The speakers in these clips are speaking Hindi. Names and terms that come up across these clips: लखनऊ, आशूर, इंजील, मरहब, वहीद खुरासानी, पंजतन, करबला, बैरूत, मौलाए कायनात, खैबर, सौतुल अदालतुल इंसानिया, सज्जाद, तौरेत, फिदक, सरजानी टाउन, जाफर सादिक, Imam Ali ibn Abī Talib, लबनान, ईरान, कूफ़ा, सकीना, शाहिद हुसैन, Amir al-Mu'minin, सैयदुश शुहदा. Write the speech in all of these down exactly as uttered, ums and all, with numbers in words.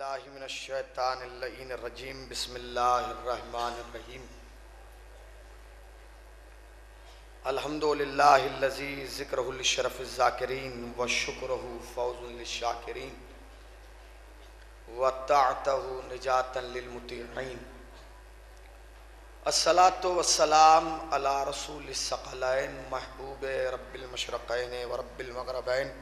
बिस्मिल्लाहिर रहमानिर रहीम रजीम बिस्मिल्लाहिर रहमानिर रहीम अल्हम्दुलिल्लाहिल्लज़ी ज़िक्रुहुल शरफ़ुज़ ज़ाकिरीन व शुक्रुहु फ़ौज़ुल शाकिरीन व ताअतुहु निजातन लिल मुतीईन अस्सलातु वस्सलाम अला रसूलिस सकलैन महबूबे रब्बिल मशरिक़ैन व रब्बिल मग़रिबैन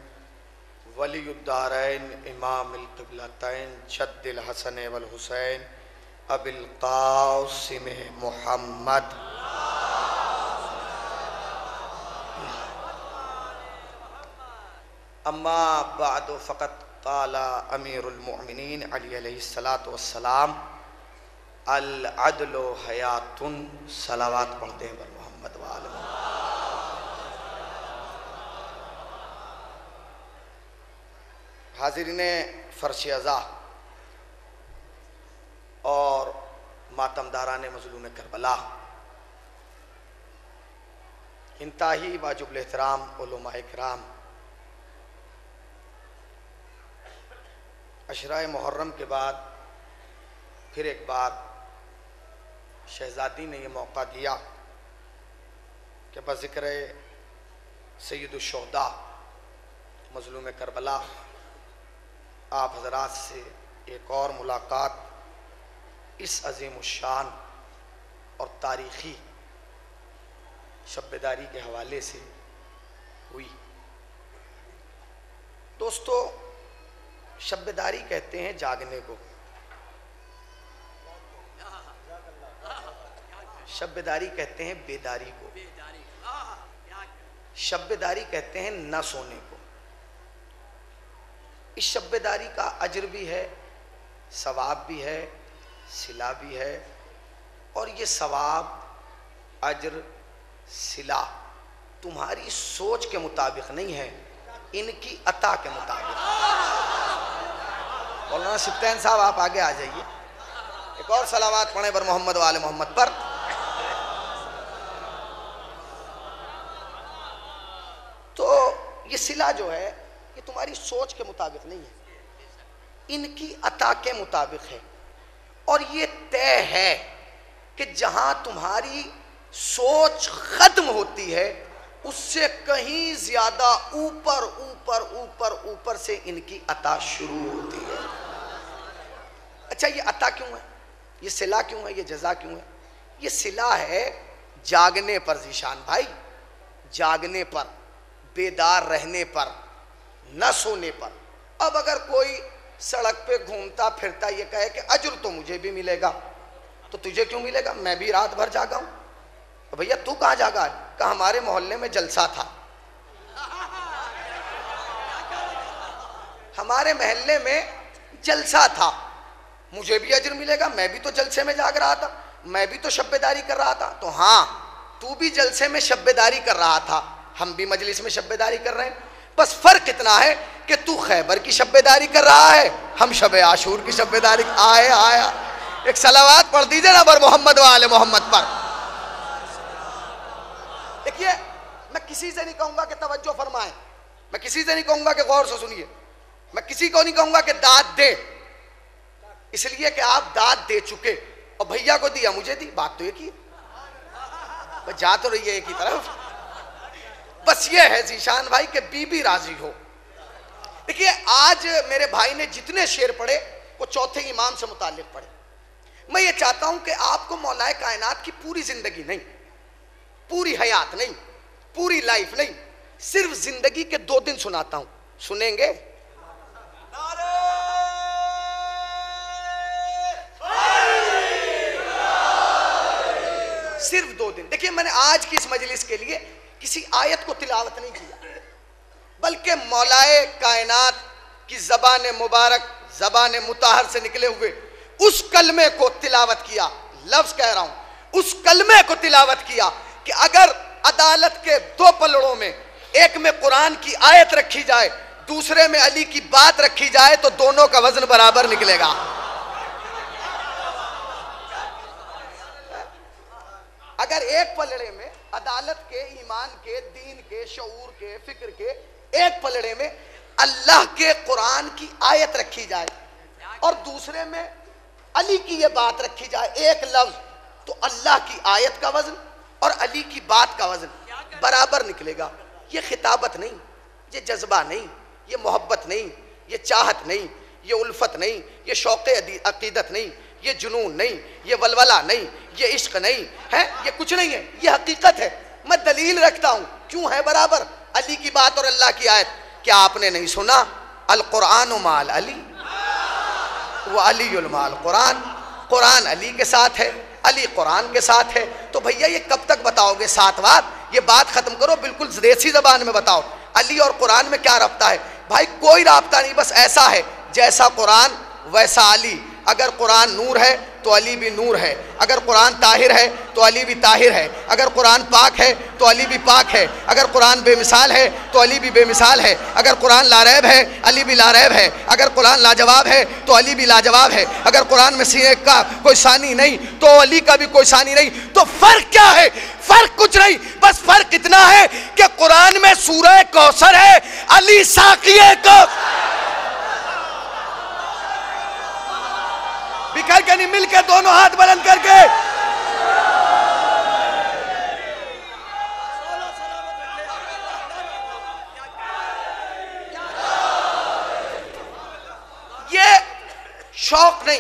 वलीउद्दारैन इमाम अल-क़िबलतैन जद्दिल हसन वल हुसैन अबिल क़ासिम मुहम्मद। अम्मा बअद फ़क़द क़ाला अमीरुल मुअमिनीन अलैहिस्सलातु वस्सलाम अल अदलु हयातुन। सलावत पढ़ते हैं बर मोहम्मद वाले। हाज़िरीने फ़र्श अज़ा और मातमदाराने मज़लूम करबला, इंतहाई वाजिबुल एहतराम उलमाए किराम, अशराए मुहर्रम के बाद फिर एक बार शहज़ादी ने यह मौका दिया कि बज़िक्र सैयदुश शुहदा मज़लूम करबला आप हज़रात से एक और मुलाकात इस अज़ीम शान और तारीख़ी शब्बेदारी के हवाले से हुई। दोस्तों, शब्बेदारी कहते हैं जागने को, शब्बेदारी कहते हैं बेदारी को, शब्बेदारी कहते हैं न सोने को। इस शब्बेदारी का अजर भी है, सवाब भी है, सिला भी है। और ये सवाब, अजर, सिला तुम्हारी सोच के मुताबिक नहीं है, इनकी अता के मुताबिक। मौलाना सिफ्तान साहब आप आगे आ जाइए, एक और सलावात पढ़ें बर मोहम्मद वाले मोहम्मद पर। तो ये सिला जो है ये तुम्हारी सोच के मुताबिक नहीं है, इनकी अता के मुताबिक है। और ये तय है कि जहां तुम्हारी सोच खत्म होती है उससे कहीं ज्यादा ऊपर ऊपर ऊपर ऊपर से इनकी अता शुरू होती है। अच्छा, ये अता क्यों है, ये सिला क्यों है, ये जज़ा क्यों है? ये सिला है जागने पर जीशान भाई, जागने पर, बेदार रहने पर, न सोने पर। अब अगर कोई सड़क पे घूमता फिरता ये कहे कि अजर तो मुझे भी मिलेगा, तो तुझे क्यों मिलेगा, मैं भी रात भर जागा हूँ। तो भैया तू कहाँ जागा है? कहा हमारे मोहल्ले में जलसा था, हमारे महल्ले में जलसा था, मुझे भी अजर मिलेगा, मैं भी तो जलसे में जाग रहा था, मैं भी तो शब्बेदारी कर रहा था। तो हाँ, तू भी जलसे में शब्बेदारी कर रहा था, हम भी मजलिस में शब्बेदारी कर रहे हैं। बस फर्क इतना है कि तू खैबर की शब्बेदारी कर रहा है, हम शबे आशूर की शब्बेदारी। आए आया, एक सलावात पढ़ दीजिए ना बर मोहम्मद वाले मोहम्मद पर। देखिए, मैं किसी से नहीं कहूँगा कि तवज्जो फरमाए, मैं किसी से नहीं कहूँगा कि गौर से सुनिए, मैं किसी को नहीं कहूँगा कि दाद दे, इसलिए कि आप दाद दे चुके। और भैया को दिया, मुझे दी, बात तो एक ही, जा तो रही है एक ही तरफ। बस ये है जीशान भाई कि बीबी राजी हो। देखिए, आज मेरे भाई ने जितने शेर पढ़े वो चौथे इमाम से मुतालिक पढ़े। मैं ये चाहता हूं कि आपको मौलाए कायनात की पूरी जिंदगी नहीं, पूरी हयात नहीं, पूरी लाइफ नहीं, सिर्फ जिंदगी के दो दिन सुनाता हूं, सुनेंगे? सिर्फ दो दिन। देखिए, मैंने आज की इस मजलिस के लिए किसी आयत को तिलावत नहीं किया, बल्कि मौलाए कायनात की ज़बान मुबारक, ज़बान मुताहर से निकले हुए उस कलमे को तिलावत किया। लफ्ज़ कह रहा हूँ, उस कलमे को तिलावत किया कि अगर अदालत के दो पलड़ों में एक में कुरान की आयत रखी जाए, दूसरे में अली की बात रखी जाए, तो दोनों का वजन बराबर निकलेगा। अगर एक पलड़े में अदालत के, ईमान के, दीन के, शऊर के, फिक्र के, एक पलड़े में अल्लाह के कुरान की आयत रखी जाए और दूसरे में अली की ये बात रखी जाए, एक लफ्ज तो अल्लाह की आयत का वजन और अली की बात का वजन बराबर निकलेगा। ये खिताबत नहीं, ये जज्बा नहीं, ये मोहब्बत नहीं, ये चाहत नहीं, ये उल्फत नहीं, ये शौक़ अक़ीदत नहीं, ये जुनून नहीं, ये वलवला नहीं, ये इश्क नहीं है, ये कुछ नहीं है, ये हकीकत है। मैं दलील रखता हूँ क्यों है बराबर अली की बात और अल्लाह की आयत। क्या आपने नहीं सुना अल कुरान माल अली व अली माल कुरान, कुरान अली के साथ है, अली कुरान के साथ है। तो भैया ये कब तक बताओगे सात बात, ये बात ख़त्म करो, बिल्कुल देसी ज़बान में बताओ अली और कुरान में क्या रब्ता है। भाई कोई रब्ता नहीं, बस ऐसा है जैसा कुरान वैसा अली। अगर कुरान नूर है तो अली भी नूर है, अगर कुरान ताहिर है तो अली भी ताहिर है, अगर कुरान पाक है तो अली भी पाक है, अगर कुरान बेमिसाल है तो अली भी बेमिसाल है, अगर कुरान लारैब है अली भी लारैब है, अगर कुरान लाजवाब है तो अली भी लाजवाब है, अगर कुरान में सीने का कोई सानी नहीं तो अली का भी कोई सानी नहीं। तो फ़र्क क्या है? फ़र्क कुछ नहीं, बस फ़र्क इतना है कि कुरान में सूरह कौसर है, अली साकी को बिखर के नहीं, मिलकर दोनों हाथ बुलंद करके ये शौक नहीं,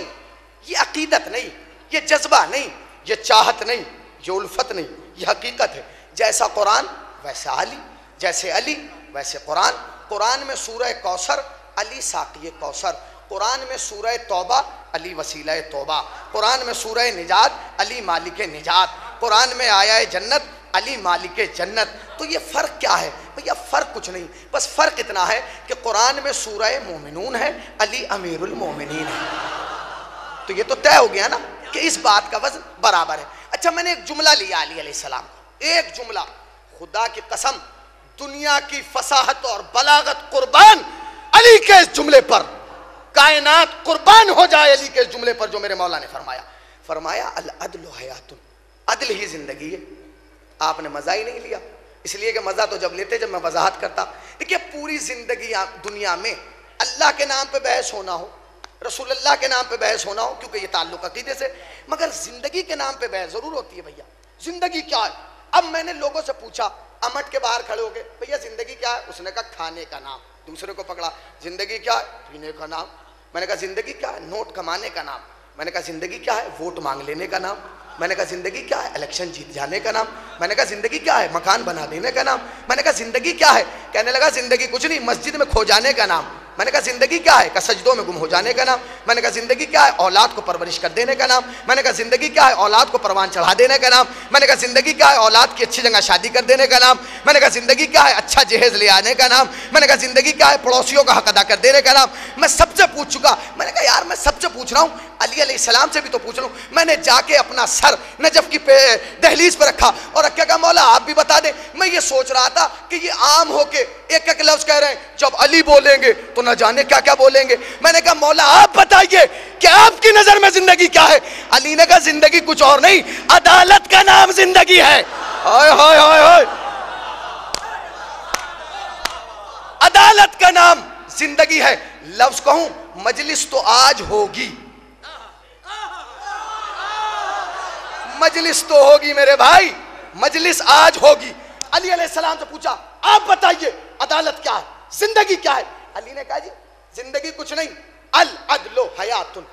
ये अकीदत नहीं, ये जज्बा नहीं, ये चाहत नहीं, ये उल्फत नहीं, ये हकीकत है। जैसा कुरान वैसा अली, जैसे अली वैसे कुरान। कुरान में सूरह कौसर, अली साकी कौसर। कुरान में सूरह तौबा, अली वसीला तौबा। कुरान में सूरह निजात, अली मालिक निजात। कुरान में आया जन्नत, अली मालिक जन्नत। तो ये फ़र्क क्या है भैया? फ़र्क कुछ नहीं, बस फ़र्क इतना है कि कुरान में सूरह मोमिनून है, अली अमीरुल मोमिनीन है। तो ये तो तय हो गया ना कि इस बात का वजन बराबर है। अच्छा मैंने एक जुमला लिया अली अलैहिस्सलाम, एक जुमला, खुदा की कसम दुनिया की फसाहत और बलागत कुर्बान अली के इस जुमले पर, कायनात कुर्बान हो जाए अली के जुमले पर जो मेरे मौला ने फरमाया। फरमाया अल अदलु हयातुन, अदल ही जिंदगी है। आपने मज़ा ही नहीं लिया, इसलिए कि मज़ा तो जब लेते जब मैं वजाहत करता। देखिए पूरी ज़िंदगी दुनिया में अल्लाह के नाम पे बहस होना हो, रसूलुल्लाह के नाम पे बहस होना हो, क्योंकि ये ताल्लुक़ अक़ीदे से, मगर ज़िंदगी के नाम पे बहस ज़रूर होती है। भैया ज़िंदगी क्या है? अब मैंने लोगों से पूछा, अमट के बाहर खड़े हो गए, भैया ज़िंदगी क्या है? उसने कहा खाने का नाम। दूसरे को पकड़ा, ज़िंदगी क्या है? पीने का नाम। मैंने कहा ज़िंदगी क्या है? नोट कमाने का नाम। मैंने कहा ज़िंदगी क्या है? वोट मांग लेने का नाम। मैंने कहा ज़िंदगी क्या है? इलेक्शन जीत जाने का नाम। मैंने कहा ज़िंदगी क्या है? मकान बना देने का नाम। मैंने कहा ज़िंदगी क्या है? कहने लगा ज़िंदगी कुछ नहीं, मस्जिद में खो जाने का नाम। मैंने कहा ज़िंदगी क्या है? का सजदों में गुम हो जाने का नाम। मैंने कहा ज़िंदगी क्या है? औलाद को परवरिश कर देने का नाम। मैंने कहा ज़िंदगी क्या है? औलाद को परवान चढ़ा देने का नाम। मैंने कहा ज़िंदगी क्या है? औलाद की अच्छी जगह शादी कर देने का नाम। मैंने कहा ज़िंदगी क्या है? अच्छा जहेज़ ले आने का नाम। मैंने कहा ज़िंदगी क्या है? पड़ोसियों का हक अदा कर देने का नाम। मैं सबसे पूछ चुका। मैंने कहा यार मैं सबसे पूछ रहा हूँ, अली अलैहिस्सलाम से भी तो पूछ लूँ। मैंने जाके अपना सर नजफ़ की दहलीज पर रखा और रख के कहा मौला आप भी बता दें। मैं ये सोच रहा था कि ये आम होके एक एक लफ्ज़ कह रहे हैं, जब अली बोलेंगे तो न जाने क्या क्या बोलेंगे। मैंने कहा मौला आप बताइए कि आपकी नज़र में ज़िंदगी क्या है? अली ने कहा ज़िंदगी कुछ और नहीं, अदालत का नाम ज़िंदगी है। हाय हाय हाय हाय, अदालत का नाम ज़िंदगी है। लफ्ज़ कहूँ मजलिस तो आज होगी, मजलिस तो होगी मेरे भाई, मजलिस आज होगी। अली अलैहिस्सलाम से पूछा आप बताइए अदालत क्या है? जिंदगी क्या है? अली ने कहा जी जिंदगी कुछ नहीं, अल अदलो हयातुन,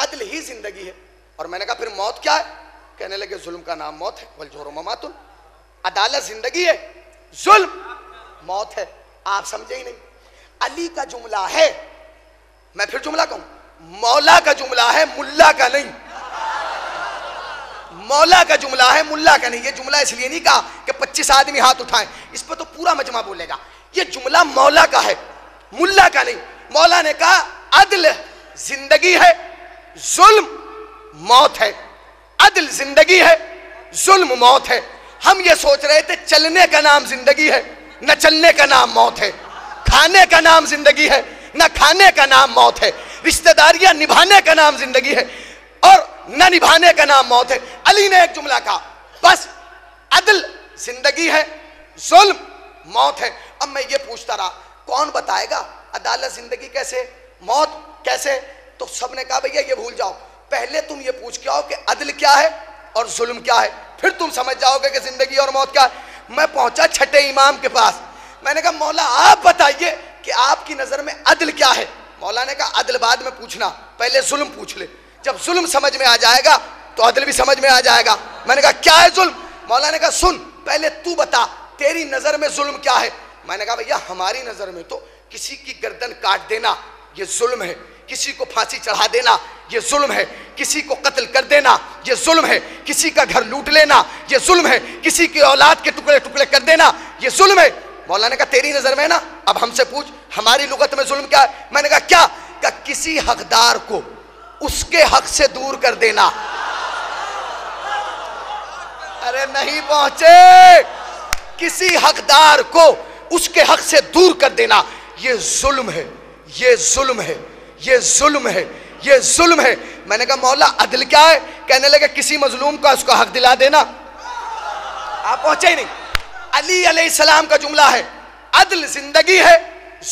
अदल ही जिंदगी है। और मैंने कहा फिर मौत क्या है? कहने लगे जुल्म का नाम मौत है, वल जोरो ममातुन। अदालत जिंदगी है, जुल्म मौत है। आप समझे ही नहीं, अली का जुमला है, मैं फिर जुमला कहूं, मौला का जुमला है, मुल्ला का नहीं। मौला का जुमला है, मुल्ला का नहीं। ये जुमला इसलिए नहीं कहा कि पच्चीस आदमी हाथ उठाएं, इस पर तो पूरा मजमा बोलेगा। ये जुमला मौला का है, मुल्ला का नहीं। मौला ने कहा अदल जिंदगी है, जुल्म मौत है। अदल जिंदगी है, जुल्म मौत है। हम ये सोच रहे थे चलने का नाम जिंदगी है, न चलने का नाम मौत है। खाने का नाम जिंदगी है, न खाने का नाम मौत है। रिश्तेदारियां निभाने का नाम जिंदगी है और न निभाने का नाम मौत है। अली ने एक जुमला कहा बस, अदल जिंदगी है, जुल्म मौत है। अब मैं ये पूछता रहा कौन बताएगा अदालत जिंदगी कैसे, मौत कैसे? तो सबने कहा भैया ये भूल जाओ, पहले तुम ये पूछ के आओ कि अदल क्या है और जुल्म क्या है, फिर तुम समझ जाओगे कि जिंदगी और मौत क्या है। मैं पहुंचा छठे इमाम के पास, मैंने कहा मौला आप बताइए कि आपकी नजर में अदल क्या है। मौला ने कहा अदल बाद में पूछना, पहले जुल्म पूछ ले, जब जुल्म समझ में आ जाएगा तो अदल भी समझ में आ जाएगा। मैंने कहा क्या है जुल्म? मौला ने कहा सुन पहले तू बता तेरी नजर में जुल्म क्या है। मैंने कहा भैया हमारी नजर में तो किसी की गर्दन काट देना ये जुल्म है, किसी को फांसी चढ़ा देना ये जुल्म है, किसी को कत्ल कर देना ये जुल्म है, किसी का घर लूट लेना ये जुल्म है, किसी की औलाद के टुकड़े टुकड़े कर देना ये जुल्म है। मौलाना ने कहा तेरी नजर में ना, अब हमसे पूछ हमारी लुगत में जुल्म क्या है। मैंने कहा क्या? कहा किसी हकदार को उसके हक से दूर कर देना। अरे नहीं पहुंचे, किसी हकदार को उसके हक से दूर कर देना ये जुल्म है, ये जुल्म है, ये जुल्म है, ये जुल्म है। मैंने कहा मौला अदल क्या है? कहने लगे किसी मजलूम का उसका हक दिला देना। आप पहुंचे ही नहीं। अली अलैहिस्सलाम का जुमला है अदल जिंदगी है,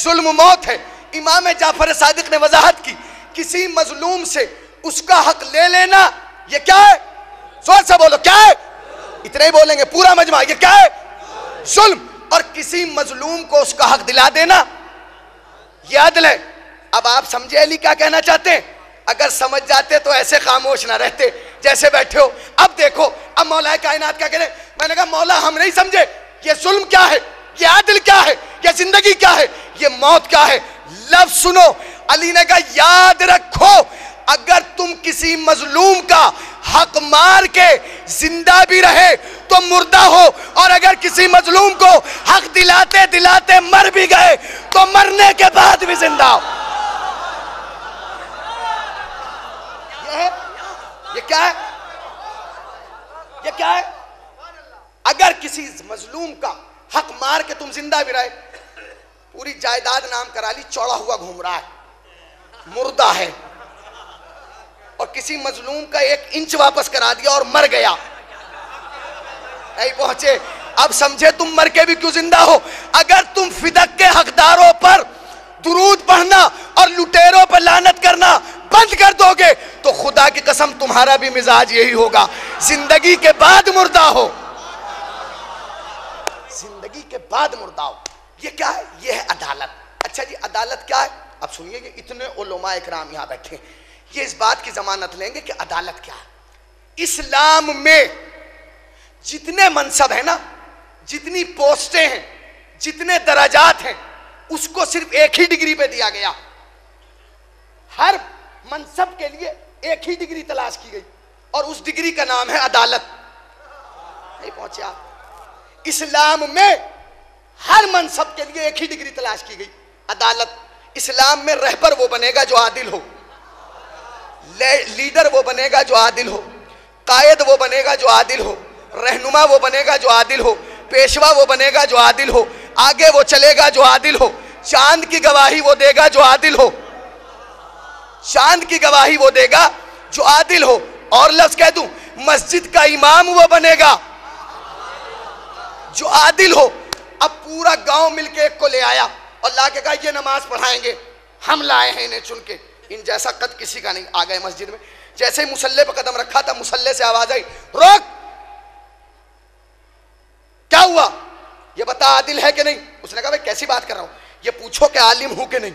जुल्म मौत है। इमाम जाफर सादिक ने वजाहत की किसी मजलूम से उसका हक ले लेना ये क्या है? जोर से बोलो क्या है? इतने ही बोलेंगे पूरा मजमा, ये क्या है? जुल्म। और किसी मजलूम को उसका हक दिला देना ये अदल है। अब आप समझे अली क्या कहना चाहते हैं? अगर समझ जाते तो ऐसे खामोश ना रहते जैसे बैठे हो। अब देखो अब मौलाए कायनात क्या करें। मैंने कहा मौला हम नहीं समझे ये जुल्म क्या है, ये आदिल क्या है, ये जिंदगी क्या है, ये मौत क्या है। लफ्ज सुनो, अली ने कहा याद रखो अगर तुम किसी मजलूम का हक मार के जिंदा भी रहे तो मुर्दा हो, और अगर किसी मजलूम को हक दिलाते दिलाते मर भी गए तो मरने के बाद भी जिंदा हो। ये, ये क्या है? ये क्या है? अगर किसी मजलूम का हक मार के तुम जिंदा भी रहे, पूरी जायदाद नाम करा ली, चौड़ा हुआ घूम रहा है, मुर्दा है, और किसी मजलूम का एक इंच वापस करा दिया और मर गया। नहीं पहुंचे। अब समझे तुम मर के भी क्यों जिंदा हो। अगर तुम फिदक के हकदारों पर दुरूद पढ़ना और लुटेरों पर लानत करना बंद कर दोगे तो खुदा की कसम तुम्हारा भी मिजाज यही होगा, जिंदगी के बाद मुर्दा हो, जिंदगी के बाद मुर्दा हो। ये क्या है? ये है अदालत। अच्छा जी अदालत क्या है? अब सुनिए कि इतने उलमा इकराम यहाँ बैठे ये इस बात की जमानत लेंगे कि अदालत क्या है। इस्लाम में जितने मनसब है ना, जितनी पोस्टें हैं, जितने दराजात हैं, उसको सिर्फ एक ही डिग्री पे दिया गया। हर मनसब के लिए एक ही डिग्री तलाश की गई और उस डिग्री का नाम है अदालत। नहीं पहुंचे आप। इस्लाम में हर मनसब के लिए एक ही डिग्री तलाश की गई, अदालत। इस्लाम में रहबर वो बनेगा जो आदिल हो, लीडर वो बनेगा जो आदिल हो, कायद वो बनेगा जो आदिल हो, रहनुमा वो बनेगा जो आदिल हो, पेशवा वो बनेगा जो आदिल हो, आगे वो चलेगा जो आदिल हो, चांद की गवाही वो देगा जो आदिल हो, चांद की गवाही वो देगा जो आदिल हो। और लफ्ज़ कह दूं, मस्जिद का इमाम वो बनेगा जो आदिल हो। अब पूरा गांव मिलके एक को ले आया और लाके कहा ये नमाज पढ़ाएंगे, हम लाए हैं इन्हें चुन के, इन जैसा कद किसी का नहीं। आ गए मस्जिद में, जैसे ही मुसल्ले पर कदम रखा था मुसल्ले से आवाज आई, रोक, क्या हुआ, ये बता आदिल है कि नहीं। उसने कहा मैं कैसी बात कर रहा हूं, ये पूछो कि आलिम हूं कि नहीं,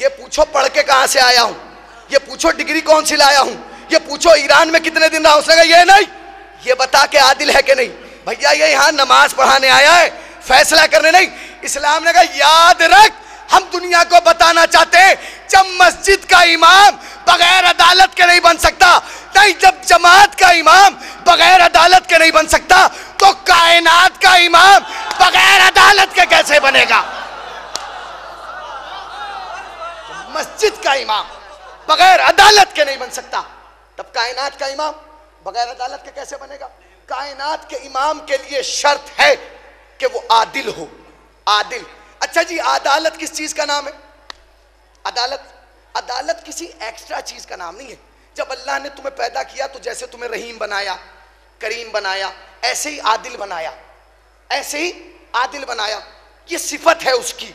ये पूछो पढ़ के कहां से आया हूं, ये पूछो डिग्री कौन सी लाया हूं, ये पूछो ईरान में कितने दिन रहा। उसने कहा ये नहीं, ये बता के आदिल है कि नहीं। भैया ये यहां नमाज पढ़ाने आया है, फैसला करने नहीं। इस्लाम ने कहा याद रख हम दुनिया को बताना चाहते हैं जब मस्जिद का इमाम बगैर अदालत के नहीं बन सकता, नहीं जब जमात का इमाम बगैर अदालत के नहीं बन सकता तो कायनात का इमाम बगैर अदालत के कैसे बनेगा। मस्जिद का इमाम बगैर अदालत के नहीं बन सकता तब कायनात का इमाम बगैर अदालत के कैसे बनेगा। कायनात के इमाम के लिए शर्त है कि वो आदिल हो, आदिल। अच्छा जी अदालत किस चीज का नाम है? अदालत, अदालत किसी एक्स्ट्रा चीज का नाम नहीं है। जब अल्लाह ने तुम्हें पैदा किया तो जैसे तुम्हें रहीम बनाया, करीम बनाया, ऐसे ही आदिल बनाया, ऐसे ही आदिल बनाया, ये सिफत है उसकी।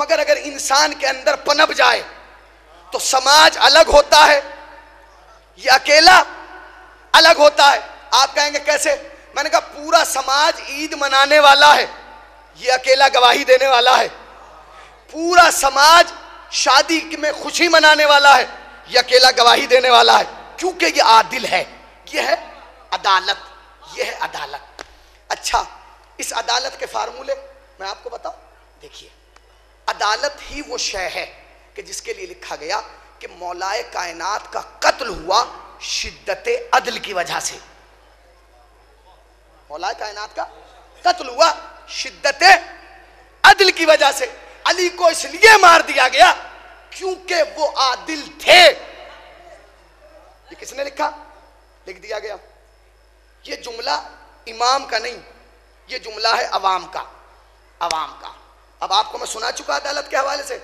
मगर अगर इंसान के अंदर पनप जाए तो समाज अलग होता है, ये अकेला अलग होता है। आप कहेंगे कैसे? मैंने कहा पूरा समाज ईद मनाने वाला है, ये अकेला गवाही देने वाला है। पूरा समाज शादी में खुशी मनाने वाला है, ये अकेला गवाही देने वाला है, क्योंकि ये आदिल है। ये है अदालत, ये है अदालत। अच्छा, इस अदालत के फार्मूले मैं आपको बताऊं। देखिए, अदालत ही वो शय है कि जिसके लिए लिखा गया कि मौलाए कायनात का कत्ल हुआ शिद्दते अदल की वजह से। मौलाए कायनात का कत्ल हुआ शिद्दते अदल की वजह से। अली को इसलिए मार दिया गया क्योंकि वो आदिल थे। ये किसने लिखा? लिख दिया गया। ये जुमला इमाम का नहीं, ये जुमला है अवाम का, अवाम का। अब आपको मैं सुना चुका अदालत के हवाले से।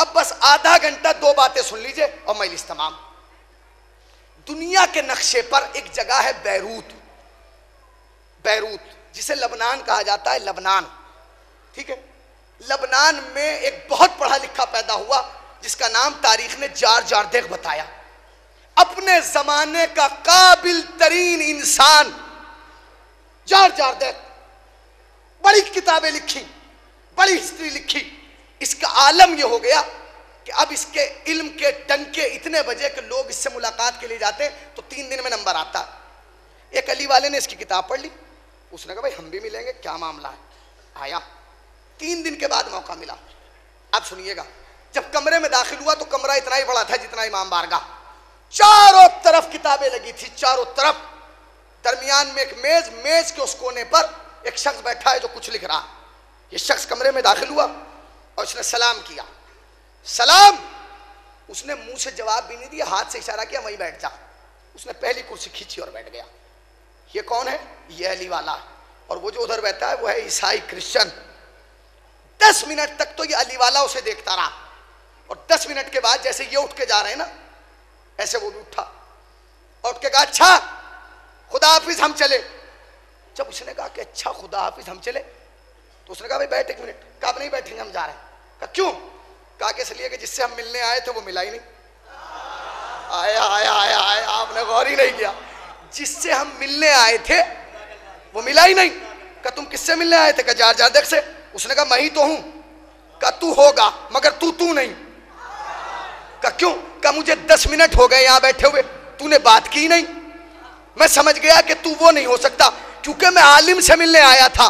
अब बस आधा घंटा दो बातें सुन लीजिए और मजलिस तमाम। दुनिया के नक्शे पर एक जगह है बैरूत, बैरूत जिसे लबनान कहा जाता है, लबनान, ठीक है। लबनान में एक बहुत पढ़ा लिखा पैदा हुआ जिसका नाम तारीख ने जार जारदेख बताया। अपने जमाने का काबिल तरीन इंसान जार जारदेख। बड़ी किताबें लिखी, बड़ी हिस्ट्री लिखी। इसका आलम यह हो गया कि अब इसके इल्म के टंके इतने बजे कि लोग इससे मुलाकात के लिए जाते हैं तो तीन दिन में नंबर आता। एक अली वाले ने इसकी किताब पढ़ ली, उसने कहा भाई हम भी मिलेंगे, क्या मामला है। आया, तीन दिन के बाद मौका मिला। आप सुनिएगा, जब कमरे में दाखिल हुआ तो कमरा इतना ही बड़ा था जितना इमाम बारगाह। चारों तरफ किताबें लगी थी, चारों तरफ। दरमियान में एक मेज, मेज के उस कोने पर एक शख्स बैठा है जो कुछ लिख रहा है। ये शख्स कमरे में दाखिल हुआ और उसने सलाम किया। सलाम, उसने मुंह से जवाब भी नहीं दिया, हाथ से इशारा किया वहीं बैठ जा। उसने पहली कुर्सी खींची और बैठ गया। ये कौन है? ये अली वाला। और वो जो उधर बैठा है वो है ईसाई क्रिश्चियन। दस मिनट तक तो ये अली वाला उसे देखता रहा, और दस मिनट के बाद जैसे ये उठ के जा रहे हैं ना, ऐसे वो भी उठा और उठ के कहा अच्छा खुदा हाफिज हम चले। जब उसने कहा कि अच्छा खुदा हाफिज हम चले तो उसने कहा भाई बैठ एक मिनट। कहा आप नहीं बैठेंगे, हम जा रहे हैं। कहा क्यों? कहा कि इसलिए कि जिससे हम मिलने आए थे वो मिला ही नहीं। आया आया आया आया, आपने गौर ही नहीं किया। जिससे हम मिलने आए थे वो मिला ही नहीं। कहा तुम किससे मिलने आए थे? कहा जार जारदेख से। उसने कहा मैं ही तो हूं। कहा तू होगा मगर तू तू नहीं। कहा क्यों? कहा मुझे दस मिनट हो गए यहां बैठे हुए, तूने बात की नहीं। मैं समझ गया कि तू वो नहीं हो सकता क्योंकि मैं आलिम से मिलने आया था,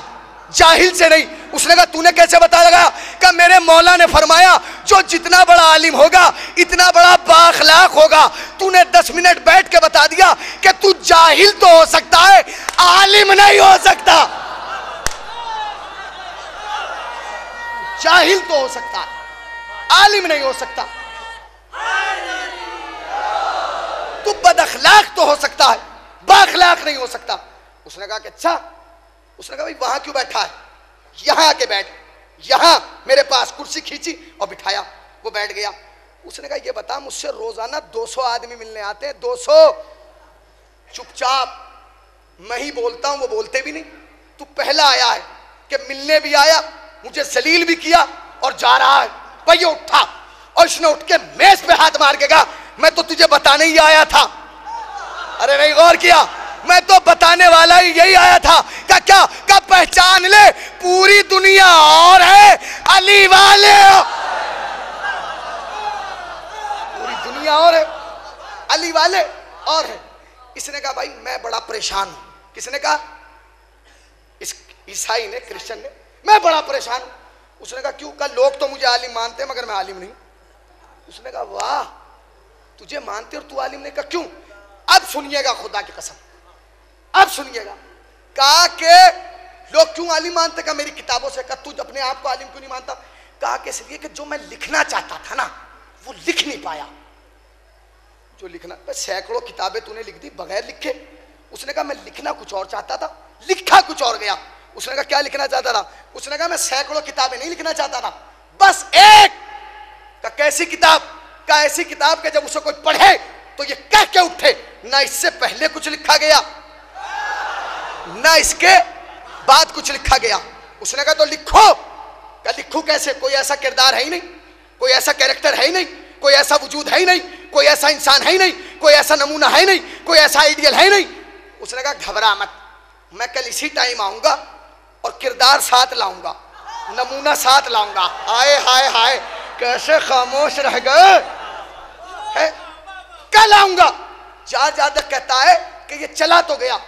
जाहिल से नहीं। उसने कहा तूने कैसे पता लगाया? कहा मेरे मौला ने फरमाया जो जितना बड़ा आलिम होगा इतना बड़ा बाखलाक होगा। तूने दस मिनट बैठ के बता दिया कि तू जाहिल तो हो सकता है, आलिम नहीं हो सकता। जाहिल तो हो सकता है, आलिम नहीं हो सकता। तू बदअखलाक तो हो सकता है, बाखलाक नहीं हो सकता। उसने कहा कि अच्छा। उसने कहा भाई वहां क्यों बैठा है, यहां आके बैठ। यहां मेरे पास कुर्सी खींची और बिठाया, वो बैठ गया। उसने कहा ये बता मुझसे रोजाना दो सौ आदमी मिलने आते हैं, दो सौ। चुपचाप मैं ही बोलता हूं, वो बोलते भी नहीं। तू पहला आया है कि मिलने भी आया, मुझे जलील भी किया और जा रहा है। भाई उठा और उसने उठ के मेज पे हाथ मार के कहा मैं तो तुझे बताने ही आया था। अरे नहीं गौर किया, मैं तो बताने वाला ही यही आया था। का क्या? का पहचान ले पूरी दुनिया और है, अली वाले पूरी दुनिया और है, अली वाले और है। इसने कहा भाई मैं बड़ा परेशान हूं। किसने कहा? इस ईसाई ने, क्रिश्चियन ने। मैं बड़ा परेशान हूं। उसने कहा क्यों? कहा लोग तो मुझे आलिम मानते हैं मगर मैं आलिम नहीं। उसने कहा वाह, तुझे मानते और तू आलिम नहीं। कहा क्यों? अब सुनिएगा, खुदा की कसम अब सुनिएगा। कहा के लोग क्यों आलिम मानते? कहा मेरी किताबों से। कहा तू अपने आप को आलिम क्यों नहीं मानता? कहा कि इसलिए कि जो मैं लिखना चाहता था ना वो लिख नहीं पाया। जो लिखना, सैकड़ों किताबें तूने लिख दी बगैर लिखे। उसने कहा मैं लिखना कुछ और चाहता था, लिखा कुछ और गया। उसने कहा क्या लिखना चाहता था? उसने कहा मैं सैकड़ों किताबें नहीं लिखना चाहता था, बस एक। का कैसी किताब? का ऐसी किताब के जब उसे कोई पढ़े तो ये कह के उठे ना इससे पहले कुछ लिखा गया ना इसके बाद कुछ लिखा गया। उसने कहा तो लिखो। क्या लिखूं कैसे? कोई ऐसा किरदार है ही नहीं, कोई ऐसा कैरेक्टर है ही नहीं कोई ऐसा वजूद है ही नहीं, कोई ऐसा इंसान है ही नहीं, कोई ऐसा नमूना है ही नहीं, कोई ऐसा आइडियल है ही नहीं। उसने कहा घबरा मत, मैं कल इसी टाइम आऊँगा और किरदार साथ लाऊंगा, नमूना साथ लाऊंगा। हाय हाय हाय कैसे खामोश रह गए है, कल आऊंगा। जहाँ ज्यादा कहता है कि ये चला तो गया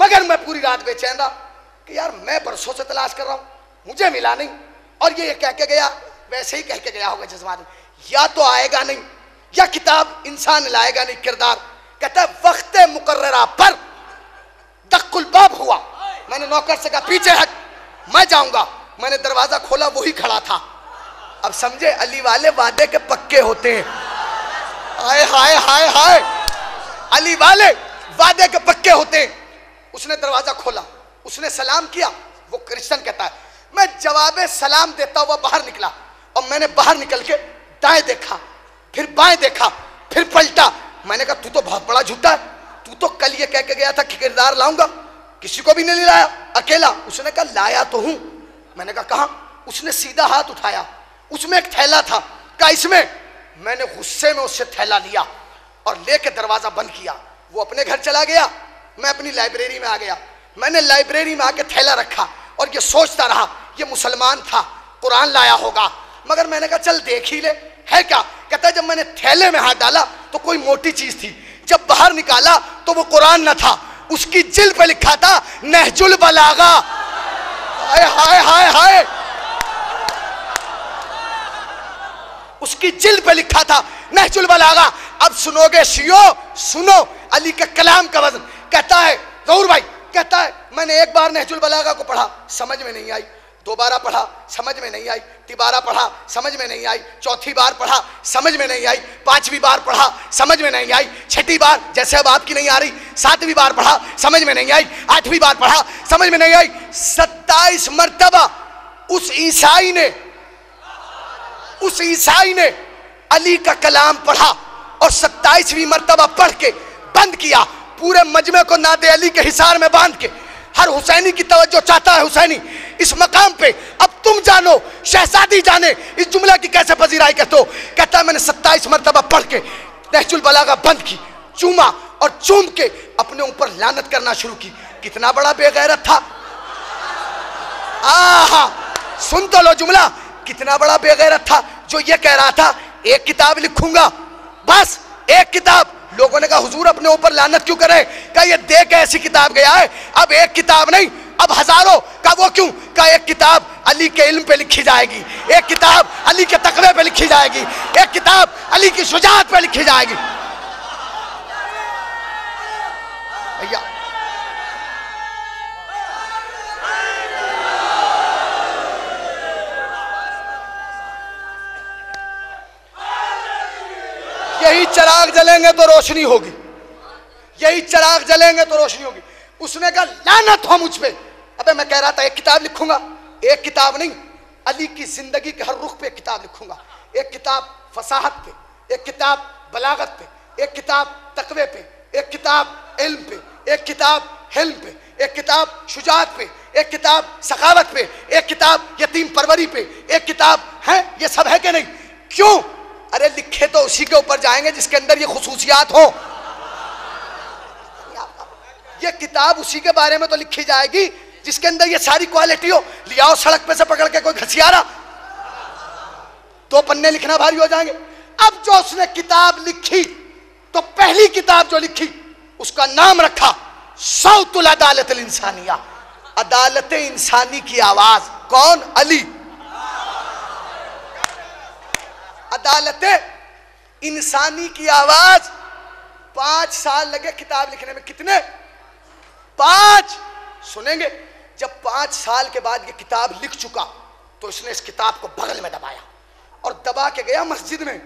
मगर मैं पूरी रात बेचैन रहा कि यार मैं बरसों से तलाश कर रहा हूँ, मुझे मिला नहीं, और ये कह के गया, वैसे ही कह के गया होगा जज्बात, या तो आएगा नहीं या किताब इंसान लाएगा नहीं किरदार। कहता है वक्त मुकर्ररा पर दक्कुल बाब हुआ, मैंने नौकर से कहा पीछे हट मैं जाऊंगा, मैंने दरवाजा खोला वही खड़ा था। अब समझे अली वाले वादे के पक्के होते हैं। हाय हाय हाय हाय अली वाले वादे के पक्के होते हैं। उसने दरवाजा खोला, उसने सलाम किया, वो क्रिश्चियन कहता है मैं जवाब सलाम देता हुआ बाहर निकला और मैंने बाहर निकल के दाएं देखा फिर बाएं देखा फिर पलटा। मैंने कहा तू तो बहुत बड़ा झूठा है, तू तो कल ये कह के गया था कि किरदार लाऊंगा, किसी को भी नहीं लाया अकेला। उसने कहा लाया तो हूं। मैंने कहा कहां? उसने सीधा हाथ उठाया, उसमें एक थैला था, कहा इसमें। मैंने गुस्से में उससे थैला लिया और लेके दरवाजा बंद किया। वो अपने घर चला गया, मैं अपनी लाइब्रेरी में आ गया। मैंने लाइब्रेरी में आके थैला रखा और ये सोचता रहा ये मुसलमान था कुरान लाया होगा, मगर मैंने कहा चल देख ही ले है क्या। कहता है जब मैंने थैले में हाथ डाला तो कोई मोटी चीज थी, जब बाहर निकाला तो वो कुरान न था, उसकी जिल्द पे लिखा था नहजुल बलागा। हाय हाय हाय हाय उसकी जिल्द पे लिखा था नहजुल बलागा। अब सुनोगे शियो, सुनो अली के कलाम का वजन। कहता है गौर भाई, कहता है मैंने एक बार नहजुल बलागा को पढ़ा समझ में नहीं आई, दोबारा पढ़ा समझ में नहीं आई, तिबारा पढ़ा समझ में नहीं आई, चौथी बार पढ़ा समझ में नहीं आई, पांचवी बार पढ़ा समझ में नहीं आई, छठी बार जैसे अब आपकी नहीं आ रही, सातवीं बार पढ़ा समझ में नहीं आई, आठवीं बार पढ़ा समझ में नहीं आई। सत्ताईस मर्तबा उस ईसाई ने उस ईसाई ने अली का कलाम पढ़ा और सत्ताईसवीं मर्तबा पढ़ के बंद किया। पूरे मजमे को नादे अली के हिसार में बांध के हर हुसैनी की तवज्जो चाहता है हुसैनी इस मकाम पे। अब तुम जानो, शहजादी जाने इस जुमला की कैसे पजीराई करते हो। कहता है मैंने सत्ताईस मरतबा पढ़ के नहजुल बलागा बंद की, चूमा और चूम के अपने ऊपर लानत करना शुरू की। कितना बड़ा बेगैरत था। आहा सुन तो लो जुमला, कितना बड़ा बेगैरत था जो ये कह रहा था एक किताब लिखूंगा, बस एक किताब। लोगों ने कहा हुजूर अपने ऊपर लानत क्यों करें, कहा ये दे के ऐसी किताब गया है, अब एक किताब नहीं अब हजारों। का वो क्यों, का एक किताब अली के इल्म पे लिखी जाएगी, एक किताब अली के तकवे पे लिखी जाएगी, एक किताब अली की शुजाअत पे लिखी जाएगी। भैया यही चिराग जलेंगे तो रोशनी होगी, यही चिराग जलेंगे तो रोशनी होगी। उसने कहा लानत हो मुझ पे, अबे मैं कह रहा था एक किताब लिखूंगा, एक किताब नहीं अली की जिंदगी के हर रुख पे किताब लिखूंगा। एक किताब फसाहत पे, एक किताब बलागत पे, एक किताब तकवे पे, एक किताब इल्म पे, एक किताब हिल्म पे, एक किताब शुजाअत पे, एक किताब सखावत पे, एक किताब यतीम परवरी पे, एक किताब है। ये सब है कि नहीं? क्यों? अरे लिखे तो उसी के ऊपर जाएंगे जिसके अंदर ये खुसूसियात हो। ये किताब उसी के बारे में तो लिखी जाएगी जिसके अंदर ये सारी क्वालिटी हो। लियाओ सड़क पे से पकड़ के कोई घसियारा, दो पन्ने लिखना भारी हो जाएंगे। अब जो उसने किताब लिखी तो पहली किताब जो लिखी उसका नाम रखा सौतुल अदालतुल इंसानिया, अदालत इंसानी की आवाज। कौन? अली। अदालत इंसानी की आवाज। पांच साल लगे किताब लिखने में। कितने? पांच। सुनेंगे, जब पांच साल के बाद ये किताब लिख चुका तो इसने इस किताब को बगल में दबाया और दबा के गया मस्जिद में,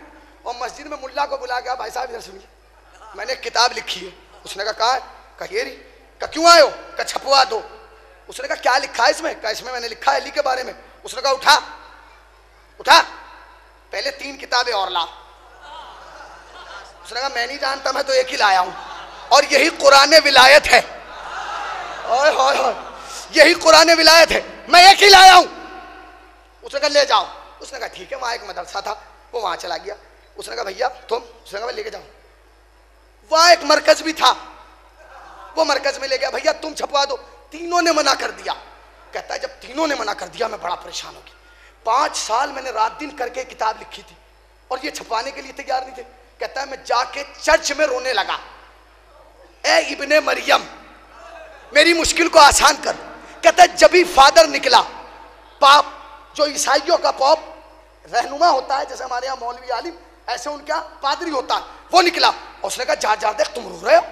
और मस्जिद में मुल्ला को बुला के भाई साहब इधर सुनिए मैंने किताब लिखी है। उसने कहा कहाँ है? कहा येरी। कहा क्यों आयो? कहा छपवा दो। उसने कहा क्या लिखा है इसमें? कहा इसमें मैंने लिखा है अली के बारे में। उसने कहा उठा उठा पहले तीन किताबें और ला। उसने कहा मैं नहीं जानता, मैं तो एक ही लाया हूँ और यही कुरान विलायत है। ओए होए होए यही कुरान विलायत है, मैं एक ही लाया हूं। उसने कहा ले जाओ। उसने कहा ठीक है। वहां एक मदरसा था वो वहां चला गया। उसने कहा भैया तुम, उसने कहा लेके जाओ। वहां एक मरकज भी था, वो मरकज में ले गया, भैया तुम छपवा दो। तीनों ने मना कर दिया। कहता है जब तीनों ने मना कर दिया मैं बड़ा परेशान हो गया। पाँच साल मैंने रात दिन करके किताब लिखी थी और ये छपाने के लिए तैयार नहीं थे। कहता है मैं जाके चर्च में रोने लगा, ए इब्ने मरियम मेरी मुश्किल को आसान कर। कहता है जब ही फादर निकला, पाप जो ईसाइयों का पॉप रहनुमा होता है, जैसे हमारे यहाँ मौलवी आलिम, ऐसे उनका पादरी होता है, वो निकला और उसने कहा जा जा देख तुम रो रहे हो।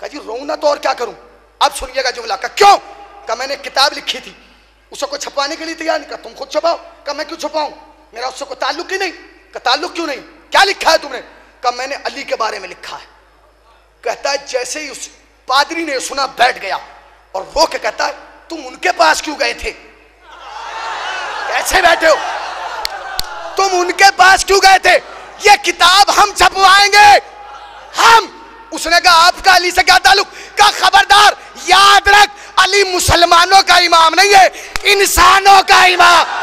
कहा जी रो ना तो और क्या करूं। अब सुनिएगा जुमला। कहा क्यों? कहा मैंने किताब लिखी थी, उसको कोई छपाने के लिए तैयार नहीं। कहा तुम खुद छपाओ। कहा मैं क्यों छपाऊं, मेरा उससे कोई ताल्लुक ही नहीं। कहा ताल्लुक क्यों नहीं, क्या लिखा है तुमने? कहा मैंने अली के बारे में लिखा है। कहता है जैसे ही उस पादरी ने सुना बैठ गया और रो के कहता है तुम उनके पास क्यों गए थे, कैसे बैठे हो, तुम उनके पास क्यों गए थे, ये किताब हम छपवाएंगे हम। उसने कहा आपका अली से क्या ताल्लुक? कहा खबरदार याद रख, अली मुसलमानों का इमाम नहीं है, इंसानों का इमाम।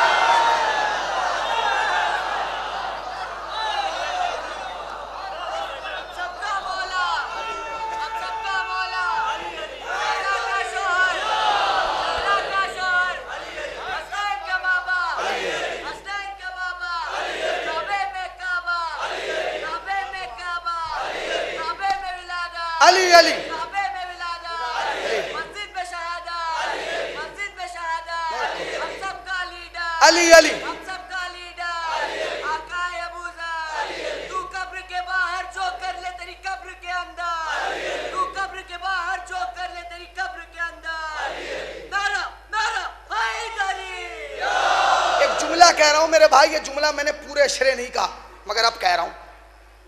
श्रेय नहीं कहा, मगर अब कह रहा हूं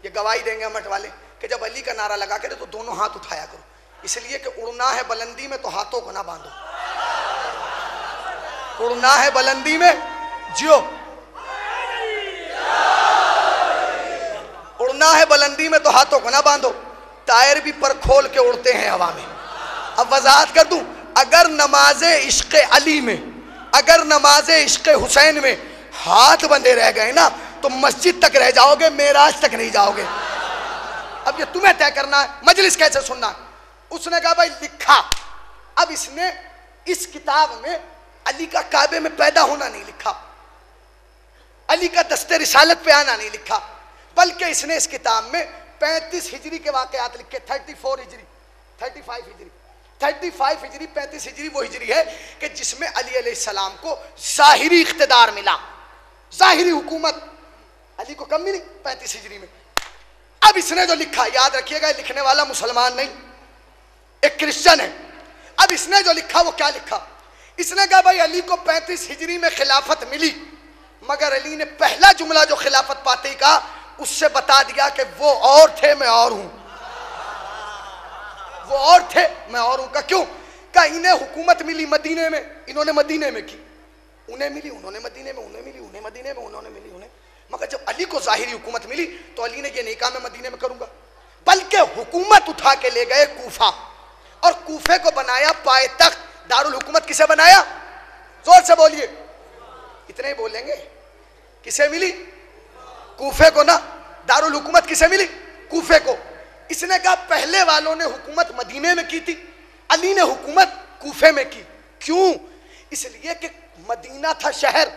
ये गवाही देंगे मठ वाले कि जब अली का नारा लगा करे तो दोनों हाथ उठाया करो, इसलिए कि उड़ना है बुलंदी में तो हाथों को ना बांधो, उड़ना है बुलंदी में जियो, उड़ना है बुलंदी में तो हाथों को ना बांधो। टायर भी पर खोल के उड़ते हैं हवा में। अब वजाहत कर दूं, अगर नमाजे इश्क अली में, अगर नमाजे इश्क हुसैन में हाथ बंधे रह गए ना तो मस्जिद तक रह जाओगे, मेराज तक नहीं जाओगे। अब ये तुम्हें तय करना है मजलिस कैसे सुनना है। उसने कहा भाई लिखा। अब इसने इस किताब में अली का काबे में पैदा होना नहीं लिखा, अली का दस्ते रिसालत पे आना नहीं लिखा, बल्कि इसने इस किताब में पैंतीस हिजरी के वाकयात लिखे। थर्टी फोर हिजरी थर्टी फाइव हिजरी थर्टी फाइव हिजरी पैंतीस हिजरी वो हिजरी है कि जिसमें अली अलैहिस्सलाम को ज़ाहिरी इख्तिदार मिला, जाहिरी हुकूमत अली को कम भी नहीं, पैंतीस हिजरी में। अब इसने जो लिखा, याद रखिएगा लिखने वाला मुसलमान नहीं, एक क्रिश्चियन है। अब इसने जो लिखा वो क्या लिखा? इसने कहा भाई अली को पैंतीस हिजरी में खिलाफत मिली, मगर अली ने पहला जुमला जो खिलाफत पाते ही कहा उससे बता दिया कि वो और थे मैं और हूं, वो और थे मैं और हूं। का क्यों? का इन्हें हुकूमत मिली मदीने में, इन्होंने मदीने में की, उन्हें मिली उन्होंने मदीने में, उन्हें मिली उन्हें मदीने में, उन्होंने मिली उन्हें। मगर जब अली को ज़ाहिरी हुकूमत मिली तो अली ने ये नहीं कहा मैं मदीने में करूंगा, बल्कि हुकूमत उठा के ले गए कूफा और कूफे को बनाया पाए तख्त, दारुल हुकूमत। किसे बनाया? जोर से बोलिए। इतने ही बोलेंगे। किसे मिली? कूफे को। ना दारुल हुकूमत किसे मिली? कूफे को। इसने कहा पहले वालों ने हुकूमत मदीने में की थी, अली ने हुकूमत कूफे में की। क्यों? इसलिए कि मदीना था शहर,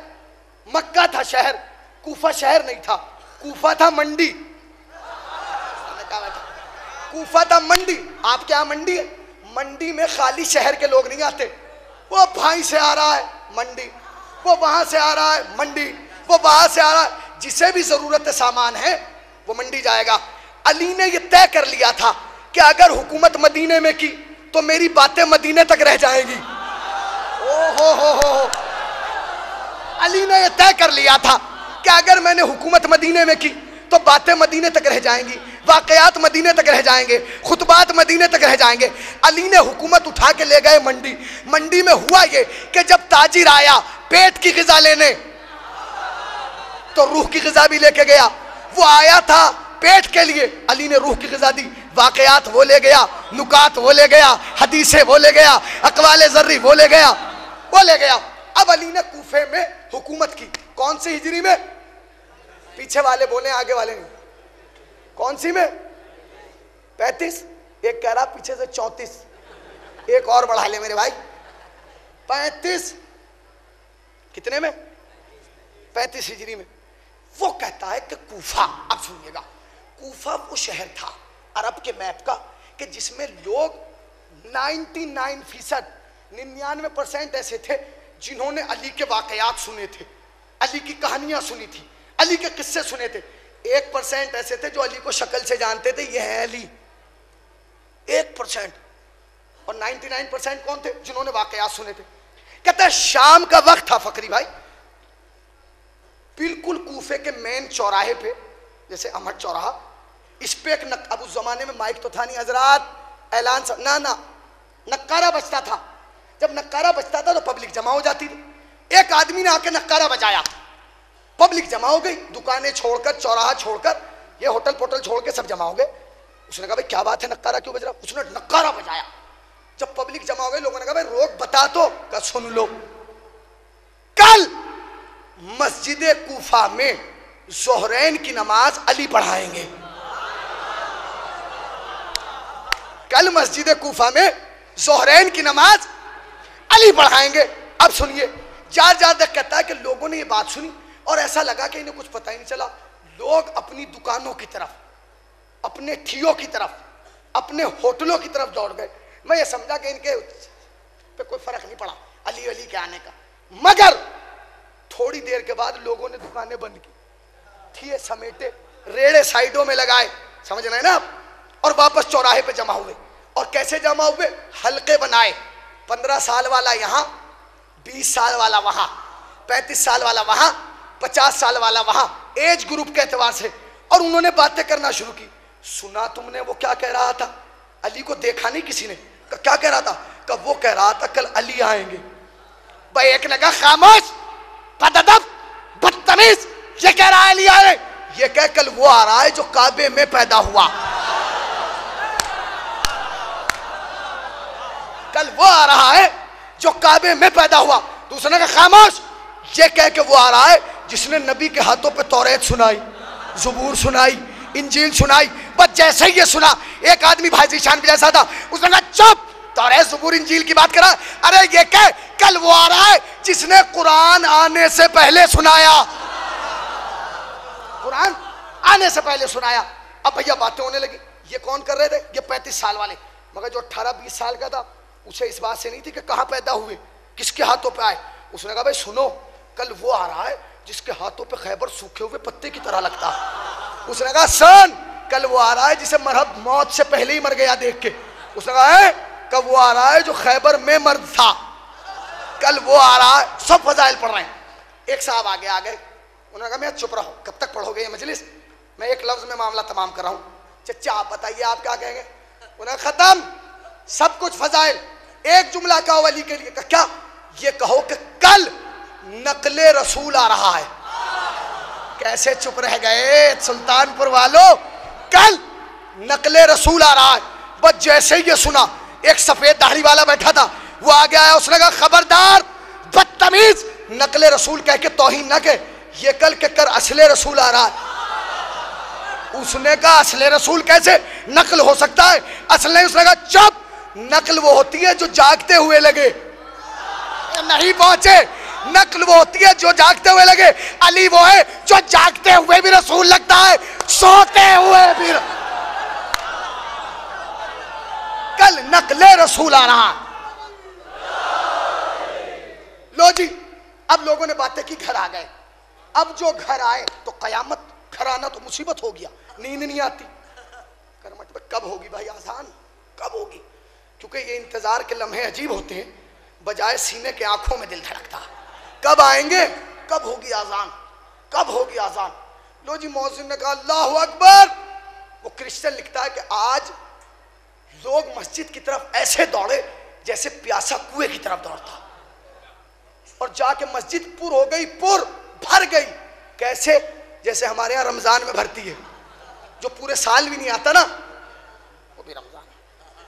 मक्का था शहर, कूफा शहर नहीं था, कूफा था मंडी। कूफा था मंडी। आपके यहाँ मंडी है, मंडी में खाली शहर के लोग नहीं आते, वो भाई से आ रहा है मंडी, वो वहां से आ रहा है मंडी, वो वहां से आ रहा है, जिसे भी जरूरत सामान है वो मंडी जाएगा। अली ने ये तय कर लिया था कि अगर हुकूमत मदीने में की तो मेरी बातें मदीने तक रह जाएगी। ओ हो हो हो, अली ने यह तय कर लिया था कि अगर मैंने हुकूमत मदीने में की तो बातें मदीने तक रह जाएंगी, वाकयात मदीने तक रह जाएंगे, खुतबात मदीने तक रह जाएंगे। अली ने हुकूमत उठा के ले गए मंडी। मंडी में हुआ ये कि जब ताजिर आया पेट की ग़िज़ा लेने तो रूह की ग़िज़ा भी लेके गया। वो आया था पेट के लिए, अली ने रूह की ग़िज़ा दी। वाकयात वो ले गया, नुकात वो ले गया, हदीसें वो ले गया, अकवाल ज़र्री वो ले गया, वो ले गया। अब अली ने कूफे में हुकूमत की। कौन सी हिजरी में? पीछे वाले बोले, आगे वाले नहीं। कौन सी में पैंतीस, एक कह रहा पीछे से चौंतीस, एक और बढ़ा ले मेरे भाई, पैंतीस कितने में, पैंतीस हिजरी में। वो कहता है कि कूफा, अब सुनिएगा, कूफा वो शहर था अरब के मैप का कि जिसमें लोग निन्यानवे फीसद निन्यानवे परसेंट ऐसे थे जिन्होंने अली के वाकयात सुने थे, अली की कहानियां सुनी थी, अली के किस्से सुने थे। एक परसेंट ऐसे थे जो अली को शक्ल से जानते थे, ये है अली, एक परसेंट। और निन्यानवे परसेंट कौन थे, जिन्होंने वाकयात सुने थे। कहता है शाम का वक्त था फकरी भाई, बिल्कुल कूफे के मेन चौराहे पे, जैसे अमर चौराहा, इस पे एक नक, अब उस जमाने में माइक तो था नहीं हजरात, ऐलान सा, ना ना नक्कारा बजता था। जब नक्कारा बजता था तो पब्लिक जमा हो जाती थी। एक आदमी ने आके नक्कारा बजाया, पब्लिक जमा हो गई, दुकानें छोड़कर, चौराहा छोड़कर, ये होटल पोटल छोड़ के सब जमा हो गए। उसने कहा भाई क्या बात है, नक्कारा क्यों बज रहा? उसने नक्कारा बजाया, जब पब्लिक जमा हो गई लोगों ने कहा भाई रोक बता तो, कहा सुन लो, कल मस्जिद कूफा में जोहरैन की नमाज अली पढ़ाएंगे, कल मस्जिद कूफा में जोहरैन की नमाज अली पढ़ाएंगे। अब सुनिए, जार जार तक कहता है कि लोगों ने ये बात सुनी और ऐसा लगा कि इन्हें कुछ पता ही नहीं चला। लोग अपनी दुकानों की तरफ, अपने ठियों की तरफ, अपने होटलों की तरफ दौड़ गए। मैं ये समझा कि इनके पे कोई फर्क नहीं पड़ा अली अली के आने का, मगर थोड़ी देर के बाद लोगों ने दुकानें बंद की, ठिये समेटे, रेड़े साइडों में लगाए, समझ रहे हैं ना आप, और वापस चौराहे पे जमा हुए। और कैसे जमा हुए, हलके बनाए, पंद्रह साल वाला यहाँ, बीस साल वाला वहाँ, पैंतीस साल वाला वहाँ, पचास साल वाला वहाँ, एज ग्रुप के एतवार से। और उन्होंने बातें करना शुरू की, सुना तुमने वो क्या कह रहा था, अली को देखा नहीं किसी ने, क्या कह रहा था? कब वो कह रहा था कल अली आएंगे। भाई एक ने कहा खामोश बदअदब बदतमीज, ये कह रहा है अली आ रहे, ये कह कल वो आ रहा है जो काबे में पैदा हुआ, कल वो आ रहा है जो काबे में पैदा हुआ। दूसरे ने कहा खामोश, ये कह के वो आ रहा है जिसने नबी के हाथों पे तौरेत सुनाई, ज़बूर सुनाई, इंजील सुनाई। बस जैसे ही ये सुना, एक आदमी भाई शान भी जैसा था, उसने कहा चुप, तौरेत ज़बूर इंजील की बात करा, अरे ये कह कल वो आ रहा है जिसने कुरान आने से पहले सुनाया, कुरान आने से पहले सुनाया। अब भैया बातें होने लगी, ये कौन कर रहे थे, ये पैंतीस साल वाले, मगर जो अट्ठारह बीस साल का था उसे इस बात से नहीं थी कि कहाँ पैदा हुए, किसके हाथों पे आए। उसने कहा भाई सुनो, कल वो आ रहा है जिसके हाथों पे खैबर सूखे हुए पत्ते की तरह लगता है। उसने कहा सन, कल वो आ रहा है जिसे मरहब मौत से पहले ही मर गया देख के। उसने कहा है कब वो आ रहा है जो खैबर में मर्द था, कल वो आ रहा है। सब फजाइल पढ़ रहे हैं, एक साहब आगे आ गए, उन्होंने कहा मैं चुप रहा हूँ, कब तक पढ़ोगे ये मजलिस, मैं एक लफ्ज में मामला तमाम कर रहा हूँ, चचा आप बताइए आप क्या कहेंगे। उन्होंने खत्म सब कुछ फजाइल, एक जुमला कहो अली के लिए, क्या ये कहो कि कल नकले रसूल आ रहा है। कैसे चुप रह गए सुल्तानपुर वालों, कल नकले रसूल आ रहा है। बस जैसे ही ये सुना, एक सफेद दाढ़ी वाला बैठा था, वो आ गया है, उसने कहा खबरदार बदतमीज, नकले रसूल कह के तौहीन न के, ये कल के कर असले रसूल आ रहा है। उसने कहा असले रसूल कैसे नकल हो सकता है, असल नहीं। उसने कहा चुप, नकल वो होती है जो जागते हुए लगे, नहीं पहुंचे, नकल वो होती है जो जागते हुए लगे, अली वो है जो जागते हुए भी रसूल लगता है, सोते हुए भी। कल नकले रसूल आ रहा। लो जी, अब लोगों ने बातें की, घर आ गए। अब जो घर आए तो कयामत, घर आना तो मुसीबत हो गया, नींद नहीं आती, करमट में कब होगी भाई आसान, कब होगी, क्योंकि ये इंतजार के लम्हे अजीब होते हैं, बजाय सीने के आंखों में दिल धड़कता, कब आएंगे, कब होगी आजान, कब होगी आजान। लो जी, मौज़िन ने कहा अल्लाह अकबर। वो क्रिश्चियन लिखता है कि आज लोग मस्जिद की तरफ ऐसे दौड़े जैसे प्यासा कुएं की तरफ दौड़ता। और जाके मस्जिद पुर हो गई, पुर भर गई। कैसे? जैसे हमारे यहाँ रमजान में भरती है, जो पूरे साल भी नहीं आता ना वो भी रमजान,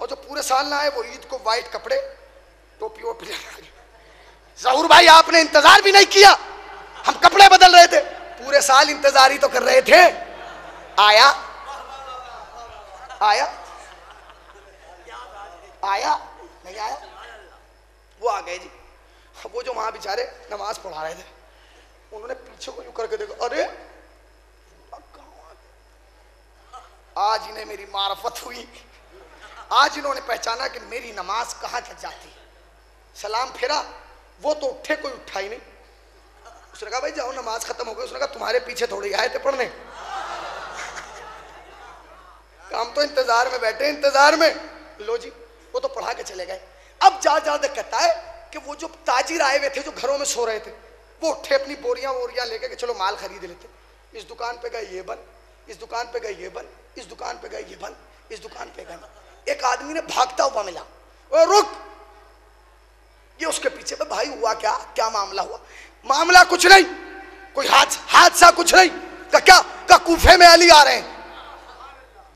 और जो पूरे साल ना आए वो ईद को वाइट कपड़े, टोपी ओपी लगा ली। ज़हूर भाई आपने इंतजार भी नहीं किया, हम कपड़े बदल रहे थे, पूरे साल इंतजार ही तो कर रहे थे, आया आया आया नहीं आया, वो आ गए जी। वो जो वहाँ बेचारे नमाज पढ़ा रहे थे उन्होंने पीछे को यूं करके देखा, अरे आज इन्हें मेरी मारफत हुई, आज इन्होंने पहचाना कि मेरी नमाज कहाँ तक जाती। सलाम फेरा, वो तो उठे, कोई उठा ही नहीं। उसने कहा भाई जाओ नमाज खत्म हो गई। उसने कहा तुम्हारे पीछे थोड़ी आए थे पढ़ने, काम तो इंतजार में बैठे, इंतजार में। लो जी वो तो पढ़ा के चले गए। अब जा जा तक कहता है कि वो जो ताजिर आए हुए थे जो घरों में सो रहे थे वो उठे, अपनी बोरियां वोरियां लेके कि चलो माल खरीद लेते। इस दुकान पे गए ये बन, इस दुकान पे गए ये बन, इस दुकान पे गए ये बन, इस दुकान पे गए। एक आदमी ने भागता हुआ मिला, ओ रुक, ये उसके पीछे पे। भाई हुआ क्या, क्या मामला हुआ? मामला कुछ नहीं, कोई हादसा कुछ नहीं। का क्या का कूफे में अली आ रहे हैं।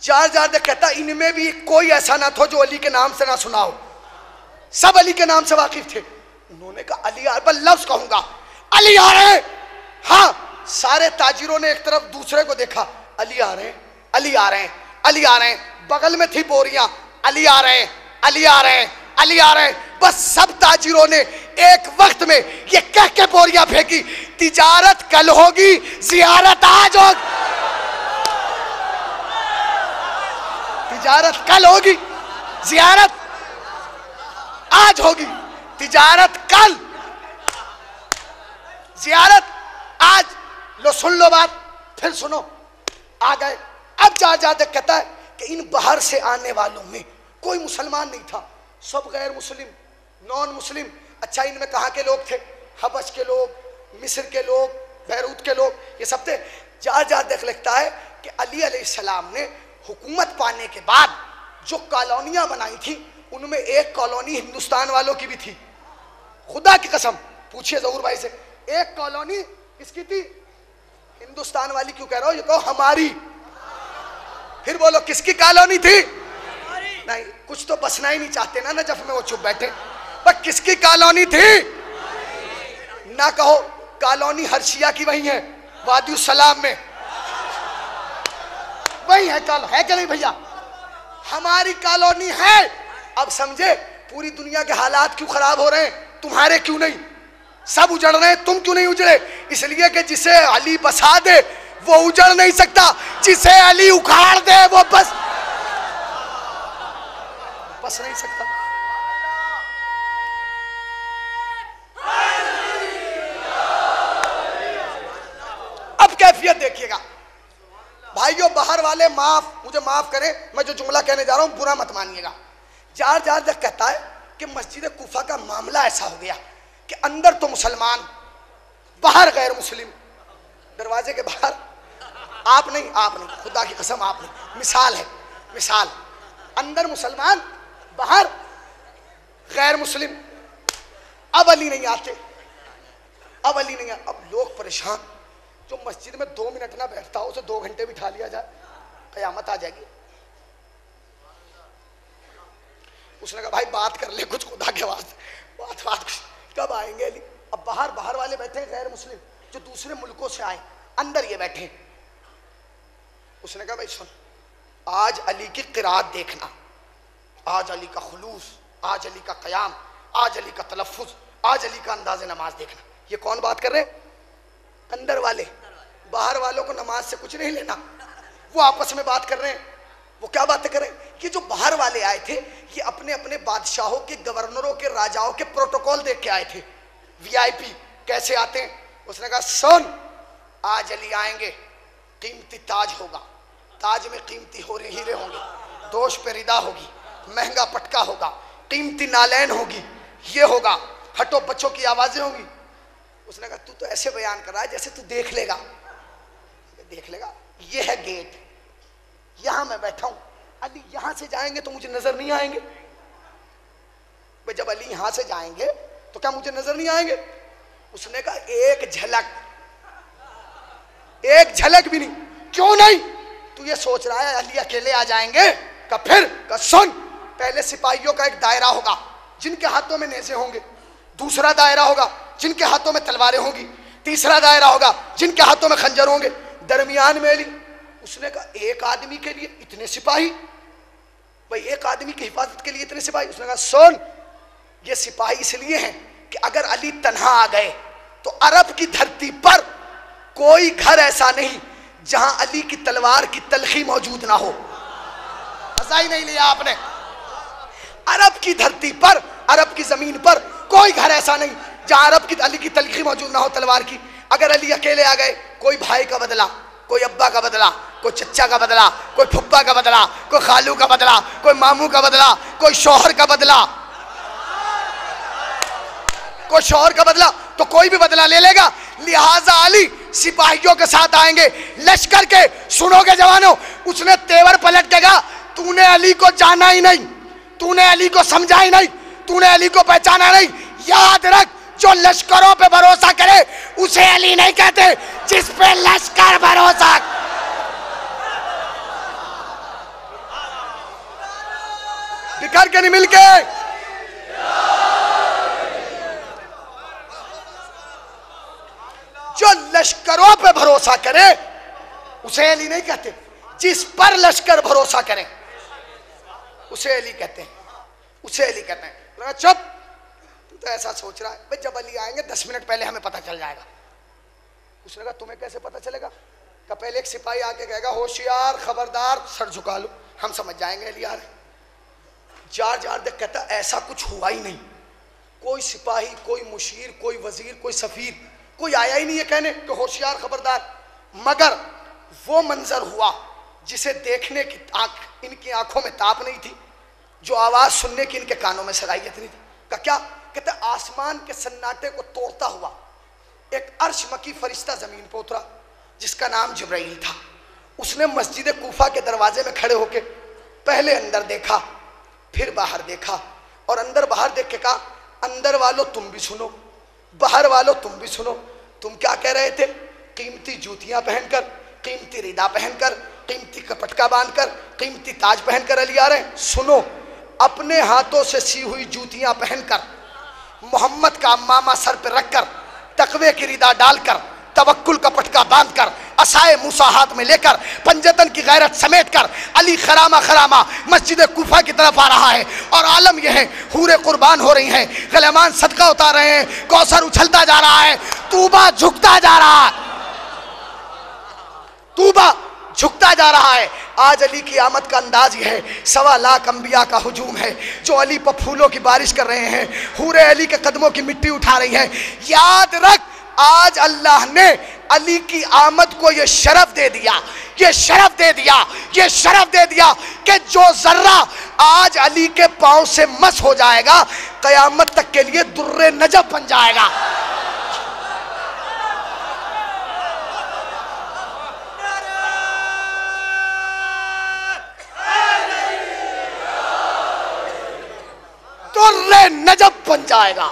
जार जार देख कहता इनमें भी कोई ऐसा ना था जो अली के नाम से ना सुना हो, सब अली के नाम से वाकिफ थे। उन्होंने कहा अली आ, लफ्ज कहूंगा अली आ रहे हैं। हाँ, सारे ताजिरों ने एक तरफ दूसरे को देखा, अली आ रहे हैं, अली आ रहे हैं, अली आ रहे हैं। बगल में थी बोरियां, अली आ रहे हैं, अली आ रहे हैं, अली आ रहे हैं। बस सब ताजिरों ने एक वक्त में ये कह के बोरियां फेंकी, तिजारत कल होगी, जियारत आज होगी। तिजारत कल होगी, जियारत आज होगी। तिजारत कल, जियारत आज। लो सुन लो बात, फिर सुनो। आ गए। अब जा जा तक कहता है कि इन बाहर से आने वालों में कोई मुसलमान नहीं था, सब गैर मुस्लिम, नॉन मुस्लिम। अच्छा इनमें कहाँ के लोग थे? हबश के लोग, मिस्र के लोग, बैरूत के लोग, ये सब थे। जा जा देख लगता है कि अली अलैहिस्सलाम ने हुकूमत पाने के बाद जो कॉलोनियां बनाई थी उनमें एक कॉलोनी हिंदुस्तान वालों की भी थी। खुदा की कसम, पूछिए जहूर भाई से, एक कॉलोनी किसकी थी? हिंदुस्तान वाली। क्यों कह रहा हो, ये कहो हमारी। फिर बोलो किसकी कॉलोनी थी? नहीं, कुछ तो बसना ही नहीं चाहते ना नजफ में, वो चुप बैठे। पर किसकी कॉलोनी थी ना कहो। कॉलोनी हर्शिया की वही है, वादी सलाम में वही है। कल है कि नहीं भैया? हमारी कॉलोनी है। अब समझे पूरी दुनिया के हालात क्यों खराब हो रहे हैं, तुम्हारे क्यों नहीं? सब उजड़ रहे हैं, तुम क्यों नहीं उजड़े? इसलिए कि जिसे अली बसा दे वो उजड़ नहीं सकता, जिसे अली उखाड़ दे वो बस बस नहीं सकता। अब कैफियत देखिएगा भाइयों, बाहर वाले माफ, मुझे माफ करें, मैं जो जुमला कहने जा रहा हूं बुरा मत मानिएगा। जार जार जब कहता है कि मस्जिद कुफा का मामला ऐसा हो गया कि अंदर तो मुसलमान, बाहर गैर मुस्लिम, दरवाजे के बाहर। आप नहीं, आप नहीं, खुदा की कसम आप नहीं। मिसाल है, मिसाल। अंदर मुसलमान, बाहर गैर मुस्लिम। अब अली नहीं आते, अब अली नहीं आते। अब लोग परेशान, जो मस्जिद में दो मिनट ना बैठता हो उसे दो घंटे बिठा लिया जाए, कयामत आ जाएगी। उसने कहा भाई बात कर ले कुछ, खुदा के वास्ते बात बात कुछ, कब आएंगे अली? अब बाहर बाहर वाले बैठे हैं गैर मुस्लिम जो दूसरे मुल्कों से आए, अंदर ये बैठे। उसने कहा भाई सुन, आज अली की किरात देखना, आज अली का खुलूस, आज अली का कयाम, आज अली का तलफ्फुज, आज अली का अंदाज नमाज देखना। ये कौन बात कर रहे हैं? अंदर वाले। बाहर वालों को नमाज से कुछ नहीं लेना, वो आपस में बात कर रहे हैं। वो क्या बातें करें कि जो बाहर वाले आए थे ये अपने अपने बादशाहों के, गवर्नरों के, राजाओं के प्रोटोकॉल देख के आए थे, वीआईपी कैसे आते हैं। उसने कहा सुन, आज अली आएंगे, कीमती ताज होगा, ताज में कीमती होरे हीरे होंगे, दोष पे रिदा होगी, महंगा पटका होगा, कीमती नालैन होगी, ये होगा, हटो बच्चों की आवाजें होंगी। उसने कहा तू तो ऐसे बयान कर रहा है जैसे तू देख लेगा। देख लेगा, ये है गेट, यहां मैं बैठा हूं, अली यहां से जाएंगे तो मुझे नजर नहीं आएंगे। भाई जब अली यहां से जाएंगे तो क्या मुझे नजर नहीं आएंगे? उसने कहा एक झलक, एक झलक भी नहीं। क्यों नहीं? तू ये सोच रहा है अली अकेले आ जाएंगे का? फिर का सुन, पहले सिपाहियों का एक दायरा होगा जिनके हाथों में नेज़े होंगे, दूसरा दायरा होगा जिनके हाथों में तलवारें होंगी, तीसरा दायरा होगा जिनके हाथों में खंजर होंगे, दरमियान में अली। उसने कहा एक आदमी के लिए इतने सिपाही, भाई एक आदमी की हिफाजत के लिए इतने सिपाही। उसने कहा सुन, ये सिपाही इसलिए हैं कि अगर अली तन्हा आ गए तो अरब की धरती पर कोई घर ऐसा नहीं जहां अली की तलवार की तलखी मौजूद ना हो। मजा ही नहीं लिया आपने। अरब की धरती पर, अरब की जमीन पर कोई घर ऐसा नहीं जहां अरब की अली की तलखी मौजूद ना हो तलवार की। अगर अली अकेले आ गए कोई भाई का बदला, कोई अब्बा का बदला, कोई चचा का बदला, कोई फुप्पा का बदला, कोई खालू का बदला, कोई मामू का बदला, कोई शौहर का बदला, कोई शौहर का बदला, तो कोई भी बदला ले लेगा। लिहाजा अली सिपाहियों के साथ आएंगे लश्कर के। सुनोगे जवानों, उसने तेवर पलट के कहा तूने अली को जाना ही नहीं, तूने अली को समझा ही नहीं, तूने अली को पहचाना नहीं। याद रख, जो लश्करों पे भरोसा करे उसे अली नहीं कहते, जिस पे लश्कर भरोसा। बिखर के नहीं मिलके। जो लश्करों पे भरोसा करे उसे अली नहीं कहते, जिस पर लश्कर भरोसा करे उसे अली कहते हैं, उसे अली कहते हैं। चुप, तू तो ऐसा सोच रहा है भाई, जब अली आएंगे दस मिनट पहले हमें पता चल जाएगा। उसने कहा तुम्हें कैसे पता चलेगा? का पहले एक सिपाही आके कहेगा होशियार, खबरदार, सर झुका लो, हम समझ जाएंगे अली यार। जार जार देख कहता ऐसा कुछ हुआ ही नहीं। कोई सिपाही, कोई मुशीर, कोई वजीर, कोई सफीर, कोई आया ही नहीं है कहने तो होशियार, खबरदार। मगर वो मंजर हुआ जिसे देखने की आंख इनकी आंखों में ताप नहीं थी, जो आवाज़ सुनने की इनके कानों में सलाहियत नहीं थी। का क्या कहते, आसमान के सन्नाटे को तोड़ता हुआ एक अर्श मकी फरिश्ता ज़मीन पर उतरा जिसका नाम जिब्राइल था। उसने मस्जिद कूफा के दरवाजे में खड़े होके पहले अंदर देखा, फिर बाहर देखा, और अंदर बाहर देख के कहा अंदर वालों तुम भी सुनो, बाहर वालों तुम भी सुनो। तुम क्या कह रहे थे? कीमती जूतियाँ पहनकर, कीमती रिदा पहनकर, कीमती कपटका बांधकर, कीमती ताज पहनकर अली आ रहे हैं। सुनो, अपने हाथों से सी हुई जूतियाँ पहनकर, मोहम्मद का मामा सर पर रखकर, तकवे की रिदा डालकर, तवक्कुल का पटका बांधकर, असाए मूसा हाथ में लेकर, पंजतन की गैरत समेट कर अली खरामा खरामा मस्जिद कूफा की तरफ आ रहा है। और आलम यह है, हूरे कुर्बान हो रही हैं, गलेमान सदका उतार रहे हैं, कौसर उछलता जा रहा है, तूबा झुकता जा रहा है, तूबा झुकता जा रहा है। आज अली की आमद का अंदाज यह है, सवा लाख अंबिया का हुजूम है जो अली पर फूलों की बारिश कर रहे हैं, हूरे अली के कदमों की मिट्टी उठा रही है। याद रख, आज अल्लाह ने अली की आमद को यह शरफ दे दिया, ये शरफ दे दिया, ये शरफ दे दिया कि जो जर्रा आज अली के पाँव से मस हो जाएगा कयामत तक के लिए दुर्रे नजब बन जाएगा। दुर्रे नजब बन जाएगा।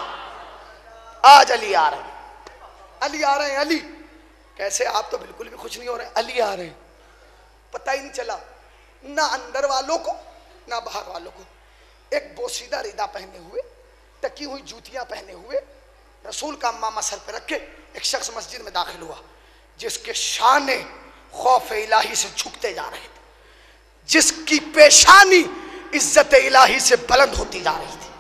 आज अली आ रहे हैं, अली आ रहे हैं। अली कैसे? आप तो बिल्कुल भी खुश नहीं हो रहे। अली आ रहे हैं, पता ही नहीं चला ना अंदर वालों को ना बाहर वालों को। एक बोसीदा रिदा पहने हुए, टकी हुई जूतियां पहने हुए, रसूल का मामा सर पे रखे एक शख्स मस्जिद में दाखिल हुआ जिसके शाने खौफ इलाही से झुकते जा रहे थे, जिसकी पेशानी इज्जत इलाही से बुलंद होती जा रही थी,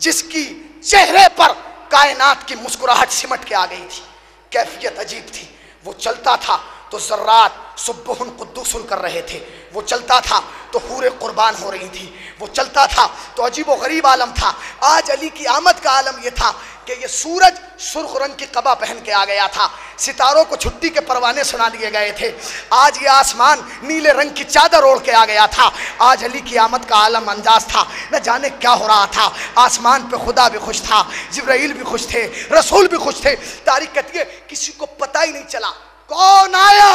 जिसकी चेहरे पर कायनात की मुस्कुराहट सिमट के आ गई थी। कैफियत अजीब थी। वो चलता था तो जर्रात सुब्बहुन कुद्दूसन कर रहे थे, वो चलता था तो हूरे कुर्बान हो रही थी, वो चलता था तो अजीब व गरीब आलम था। आज अली की आमद का आलम यह था कि ये सूरज सुर्ख रंग की कबा पहन के आ गया था, सितारों को छुट्टी के परवाने सुना दिए गए थे, आज ये आसमान नीले रंग की चादर ओढ़ के आ गया था। आज अली की आमद का आलम अंदाज था। न जाने क्या हो रहा था आसमान पे। खुदा भी खुश था, जिब्राइल भी खुश थे, रसूल भी खुश थे। तारीख कहती है किसी को पता ही नहीं चला कौन आया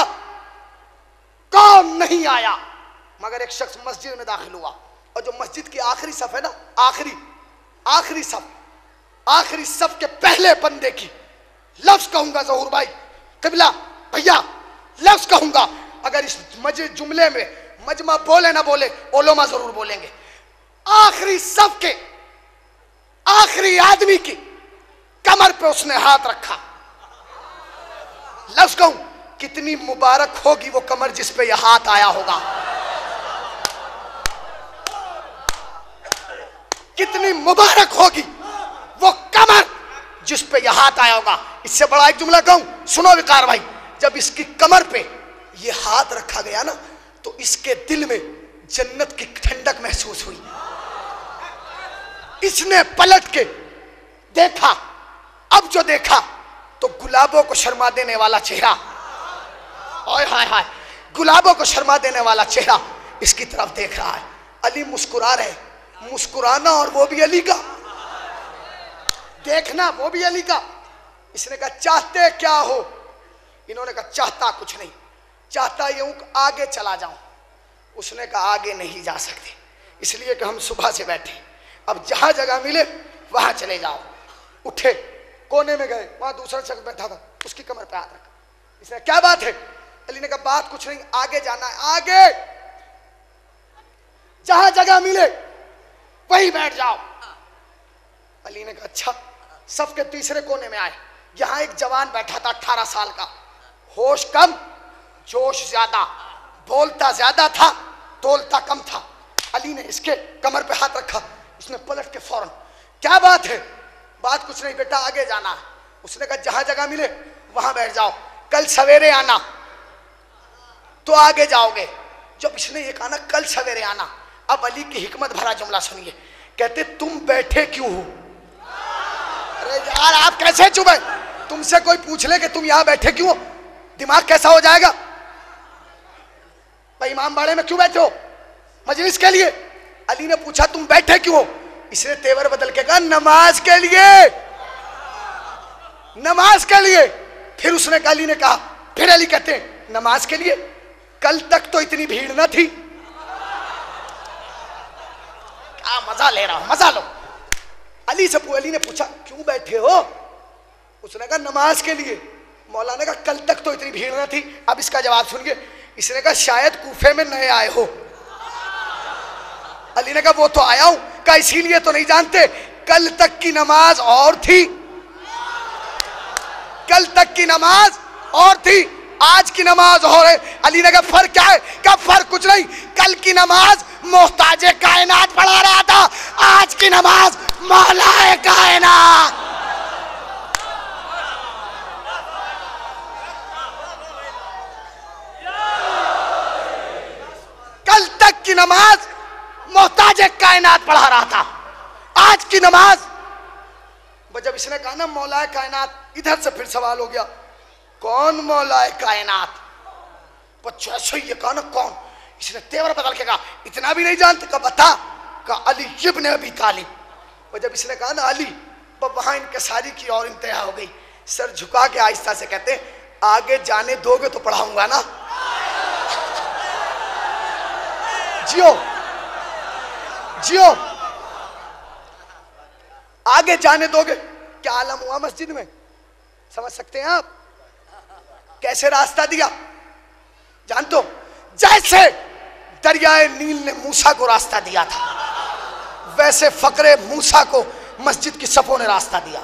कौन नहीं आया। मगर एक शख्स मस्जिद में दाखिल हुआ और जो मस्जिद की आखिरी सफ है ना, आखिरी आखिरी सफ, आखिरी सफ के पहले बंदे की लफ्ज कहूंगा जहूर भाई, किबला भैया लफ्ज कहूंगा, अगर इस मजे जुमले में मजमा बोले ना बोले ओलोमा जरूर बोलेंगे। आखिरी सफ के आखिरी आदमी की कमर पे उसने हाथ रखा। लफ्ज कहूं कितनी मुबारक होगी वो कमर जिस पे यह हाथ आया होगा। कितनी मुबारक होगी वो कमर जिस पे यह हाथ आया होगा। इससे बड़ा एक जुमला कहूं, सुनो भी कार्रवाई। जब इसकी कमर पे ये हाथ रखा गया ना तो इसके दिल में जन्नत की ठंडक महसूस हुई। इसने पलट के देखा, अब जो देखा तो गुलाबों को शर्मा देने वाला चेहरा, हाय हाय हाय, गुलाबों को शर्मा देने वाला चेहरा इसकी तरफ देख रहा है। अली मुस्कुरा रहे, मुस्कुराना और वो भी अली का, देखना वो भी अली का। इसने कहा चाहते क्या हो, इन्होंने कहा चाहता कुछ नहीं, चाहता यूं आगे चला जाऊं। उसने कहा आगे नहीं जा सकते, इसलिए कि हम सुबह से बैठे, अब जहां जगह मिले वहां चले जाओ। उठे, कोने में गए, वहां दूसरा शख्स बैठा था, उसकी कमर पे हाथ रखा। इसने क्या बात है? अली ने कहा बात कुछ नहीं, आगे जाना है, आगे जहां जगह मिले वहीं बैठ जाओ। अली ने कहा अच्छा। सबके तीसरे कोने में आए, यहां एक जवान बैठा था अठारह साल का, होश कम जोश ज्यादा, बोलता ज्यादा था तोलता कम था। अली ने इसके कमर पे हाथ रखा, उसने पलट के फौरन क्या बात है? बात कुछ नहीं बेटा, आगे जाना है। उसने कहा जहां जगह मिले वहां बैठ जाओ, कल सवेरे आना तो आगे जाओगे। जब इसने ये कहा ना कल सवेरे आना, अब अली की हिकमत भरा जुमला सुनिए, कहते तुम बैठे क्यों हो? अरे यार आप कैसे चुप है? तुमसे कोई पूछ ले कि तुम यहां बैठे क्यों हो, दिमाग कैसा हो जाएगा? भाई इमाम बाड़े में क्यों बैठे हो? मजलिस के लिए। अली ने पूछा तुम बैठे क्यों हो? इसने तेवर बदल के कहा नमाज के लिए, नमाज के लिए। फिर उसने अली ने कहा, फिर अली कहते हैं नमाज के लिए, कल तक तो इतनी भीड़ ना थी। क्या मजा ले रहा हूं, मजा लो। अली से अली ने पूछा क्यों बैठे हो? उसने कहा नमाज के लिए। मौलाना ने कहा कल तक तो इतनी भीड़ ना थी। अब इसका जवाब सुनिए, इसने कहा शायद कूफे में नए आए हो। अली ने कहा वो तो आया हूं, का इसीलिए तो नहीं जानते, कल तक की नमाज और थी, कल तक की नमाज और थी, आज की नमाज और है। अली ने कहा फर्क क्या है? क्या फर्क कुछ नहीं, कल की नमाज मोहताजे कायनात पढ़ा रहा था, आज की नमाज मौलाए कायनात। कल तक की नमाज मोहताजे कायनात पढ़ा रहा था, आज की नमाज। जब इसने कहा ना मौलाए कायनात, इधर से फिर सवाल हो गया कौन मौलाए कायनात? बच्चों से ये कहा ना कौन? इसने तेवर बदल के कहा इतना भी नहीं जानते? का बता, का अली इब्न अबी तालिब। और जब इसने कहा ना अली, वहां इनकसारी की और इंतहा हो गई। सर झुका के आहिस्ता से कहते आगे जाने दोगे तो पढ़ाऊंगा ना जियो जियो, आगे जाने दोगे। क्या आलम हुआ मस्जिद में, समझ सकते हैं आप? कैसे रास्ता दिया जानते हो? जैसे दरियाए नील ने मूसा को रास्ता दिया था, वैसे फकरे मूसा को मस्जिद की सफों ने रास्ता दिया।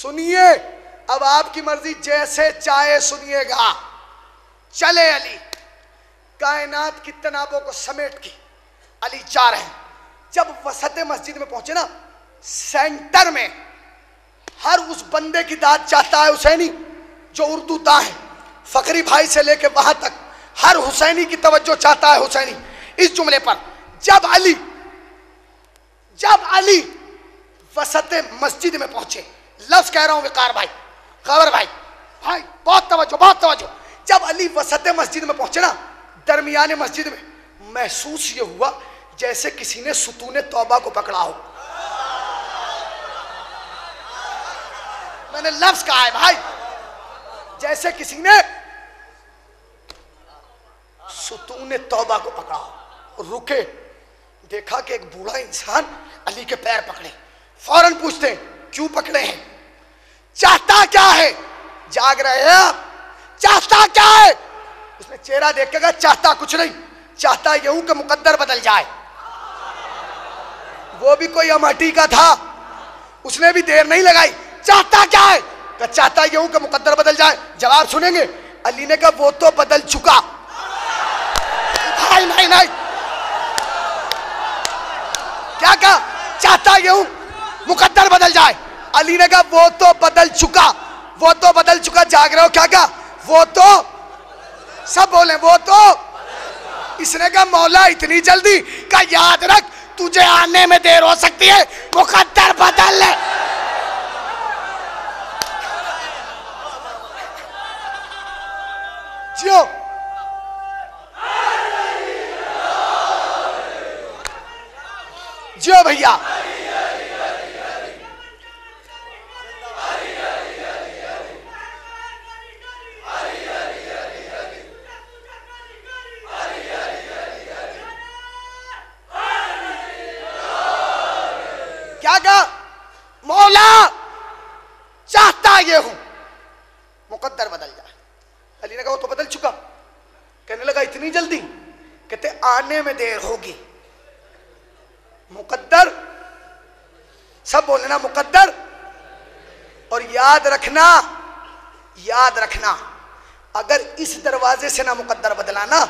सुनिए अब आपकी मर्जी, जैसे चाहे सुनिएगा। चले अली, कायनात की तनावों को समेट के अली जा रहे हैं। जब वसत मस्जिद में पहुंचे ना, सेंटर में, हर उस बंदे की दाद चाहता है हुसैनी जो उर्दू दा है, फकरी भाई से लेके वहां तक हर हुसैनी की तवज्जो चाहता है हुसैनी। इस जुमले पर जब अली जब अली वसत मस्जिद में पहुंचे, लफ्ज कह रहा हूं विकार भाई, खबर भाई, भाई बहुत तवज्जो, बहुत तवज्जो। जब अली वसत मस्जिद में पहुंचे ना, दरमियाने मस्जिद में महसूस ये हुआ जैसे किसी ने सुतूने तौबा को पकड़ा हो। मैंने लफ्ज कहा है भाई, जैसे किसी ने सुतूने तौबा को पकड़ा हो। रुके, देखा कि एक बूढ़ा इंसान अली के पैर पकड़े। फौरन पूछते हैं क्यों पकड़े हैं? चाहता क्या है? जाग रहे हैं आप? चाहता क्या है? उसने चेहरा देख के कहा चाहता कुछ नहीं, चाहता यूं कि मुकद्दर बदल जाए। वो भी कोई अमहटी का था, उसने भी देर नहीं लगाई। चाहता क्या है? क्या चाहता यूं कि मुकद्दर बदल जाए। जवाब सुनेंगे, अली ने कहा वो तो बदल चुका। भाई नहीं नहीं, क्या कहा? चाहता ये हूँ मुकद्दर बदल जाए। अली ने कहा वो तो बदल चुका, वो तो बदल चुका। जाग रहे हो क्या? कहा वो तो, सब बोले वो तो। इसने कहा मौला इतनी जल्दी? का याद रख तुझे आने में देर हो सकती है, मुकद्दर बदल ले। जियो जियो भैया। क्या कहा? मौला चाहता ये हूं मुकद्दर बदल जाए। अली ने कहा वो तो बदल चुका। कहने लगा इतनी जल्दी? कहते आने में देर होगी। मुकद्दर, सब बोलना मुकद्दर। और याद रखना, याद रखना अगर इस दरवाजे से ना मुकद्दर बदलाना।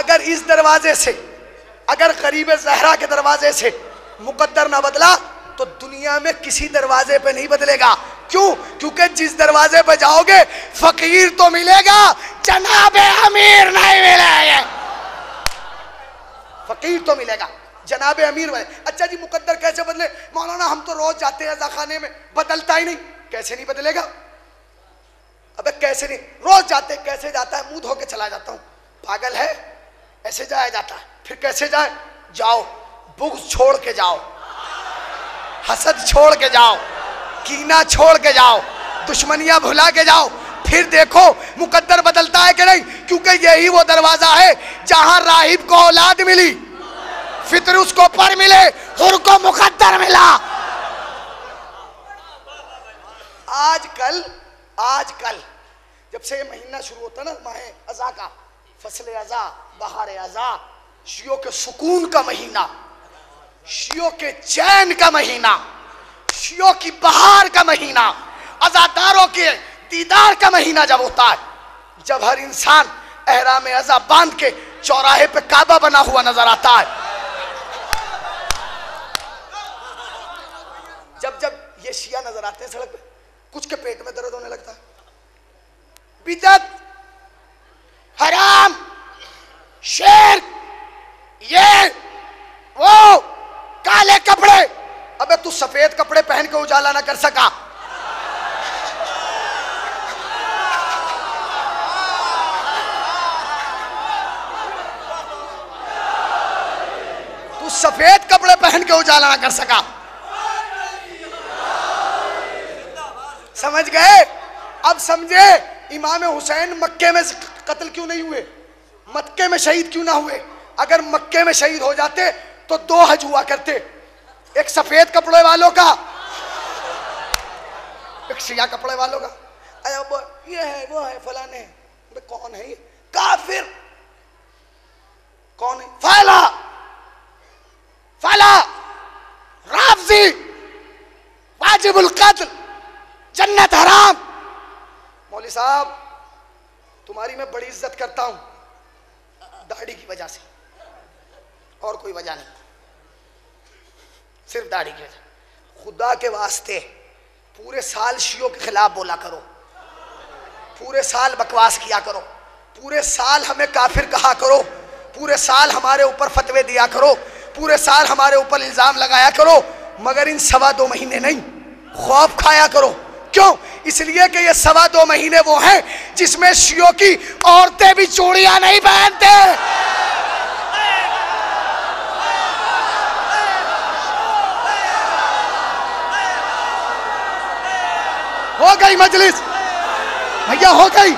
अगर इस दरवाजे से, अगर करीब जहरा के दरवाजे से मुकद्दर ना बदला तो दुनिया में किसी दरवाजे पे नहीं बदलेगा। क्यों? क्योंकि जिस दरवाजे पे जाओगे फकीर तो मिलेगा, जनाबे अमीर नहीं मिलेगा। फकीर तो मिलेगा, जनाबे अमीर वाले। अच्छा जी मुकद्दर कैसे बदले मौलाना? हम तो रोज जाते हैं खाने में, बदलता ही नहीं। कैसे नहीं बदलेगा? अबे कैसे नहीं? रोज जाते। कैसे जाता है? मुंह धो के चला जाता हूँ। पागल है? ऐसे जाया जाता है? फिर कैसे जाए? जाओ बुग़्ज़ छोड़ के जाओ, हसद छोड़ के जाओ, कीना छोड़ के जाओ, दुश्मनियां भुला के जाओ, फिर देखो मुकद्दर बदलता है कि नहीं। क्योंकि यही वो दरवाज़ा है जहां राहिब को औलाद मिली, फितरुस को पर मिले, हुर को मुकद्दर मिला। आजकल आजकल जब से ये महीना शुरू होता ना, माह अज़ा का, फसले अज़ा, बहार अज़ा, शियों के सुकून का महीना, शियों के चैन का महीना, शियों की बहार का महीना, अजादारों के दीदार का महीना जब होता है, जब हर इंसान एहराम अजा बांध के चौराहे पे काबा बना हुआ नजर आता है, जब जब ये शिया नजर आते हैं सड़क पे, कुछ के पेट में दर्द होने लगता है। बिदअत, हराम, शिर्क, ये वो काले कपड़े। अबे तू सफेद कपड़े पहन के उजाला ना कर सका। तू सफेद कपड़े पहन के उजाला ना कर सका। समझ गए? अब समझे इमाम हुसैन मक्के में कत्ल क्यों नहीं हुए, मक्के में शहीद क्यों ना हुए? अगर मक्के में शहीद हो जाते तो दो हज हुआ करते, एक सफेद कपड़े वालों का, एक शिया कपड़े वालों का। अरे वो ये है, वो है, फलाने है, कौन है ये? काफिर। कौन है? फैला फैला, राफजी, वाजिबुल कत्ल, जन्नत हराम। मौली साहब तुम्हारी मैं बड़ी इज्जत करता हूं, दाढ़ी की वजह से, और कोई वजह नहीं, सिर्फ दाढ़ी की वजह। खुदा के वास्ते पूरे साल शियों के खिलाफ बोला करो, पूरे साल बकवास किया करो, पूरे साल हमें काफिर कहा करो, पूरे साल हमारे ऊपर फतवे दिया करो, पूरे साल हमारे ऊपर इल्ज़ाम लगाया करो, मगर इन सवा दो महीने नहीं, खौफ खाया करो। क्यों? इसलिए कि ये सवा दो महीने वो हैं जिसमें शियों की औरतें भी चूड़ियाँ नहीं पहनते। हो गई मजलिस भैया, हो गई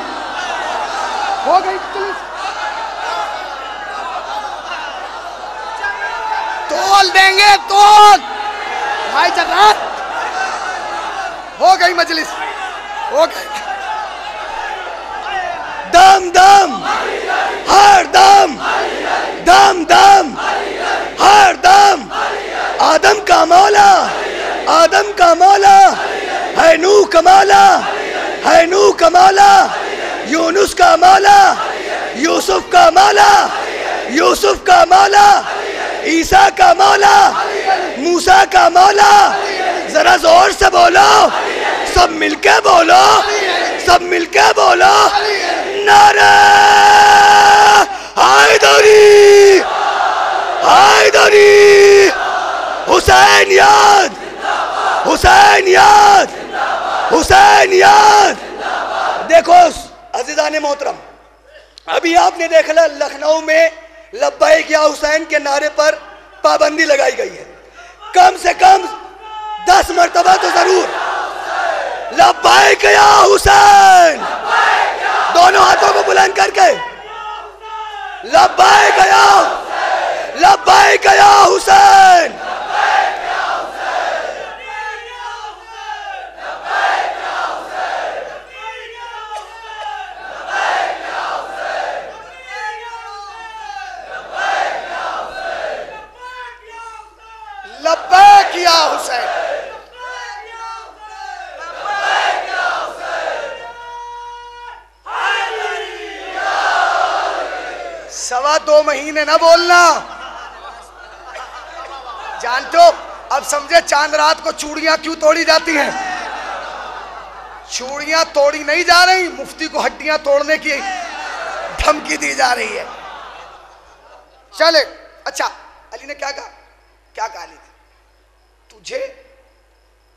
हो गई मजलिस। तोल देंगे तोल भाई जरा। हो गई मजलिस, हो गई। दम दम हर दम, दम दम हर दम, आदम का मौला, आदम का मौला, है नू कमाला, है नू कमाला, यूनुस का माला, यूसुफ का माला, यूसुफ का मौला, ईसा का मौला, मूसा का मौला। जरा जोर से बोलो, सब मिलके बोलो, सब मिलके बोलो। नारा हैदरी, हैदरी, हुसैन याद, हुसैन याद, हुसैन याद। देखो अजीजान मोहतरम, अभी आपने देख ला लखनऊ में लब्बैक या हुसैन के नारे पर पाबंदी लगाई गई है। कम से कम दस मरतबा तो जरूर लब्बैक या हुसैन, दोनों हाथों को बुलंद करके लब्बैक या, लब्बैक या हुसैन। सवा दो महीने ना बोलना, जानते हो? अब समझे चांद रात को चूड़ियां क्यों तोड़ी जाती हैं। चूड़ियां तोड़ी नहीं जा रही, मुफ्ती को हड्डियां तोड़ने की धमकी दी जा रही है। चले, अच्छा अली ने क्या कहा, क्या कहा अली ने? तुझे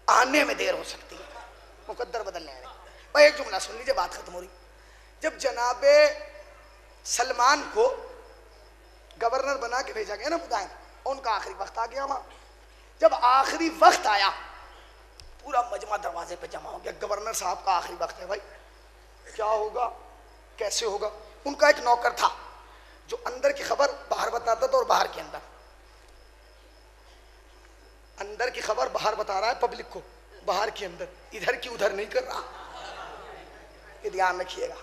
आने में देर हो सकती है, मुकद्दर बदलने आ रही। भाई एक जुमला सुन लीजिए, बात खत्म हो रही। जब जनाबे सलमान को गवर्नर बना के भेजा गया ना बुदायन, उनका आखिरी वक्त आ गया वहाँ। जब आखिरी वक्त आया, पूरा मजमा दरवाजे पे जमा हो गया। गवर्नर साहब का आखिरी वक्त है भाई, क्या होगा, कैसे होगा। उनका एक नौकर था जो अंदर की खबर बाहर बताता था और बाहर के अंदर, अंदर की खबर बाहर बता रहा है पब्लिक को, बाहर के अंदर, इधर की उधर नहीं कर रहा। ये ध्यान रखिएगा,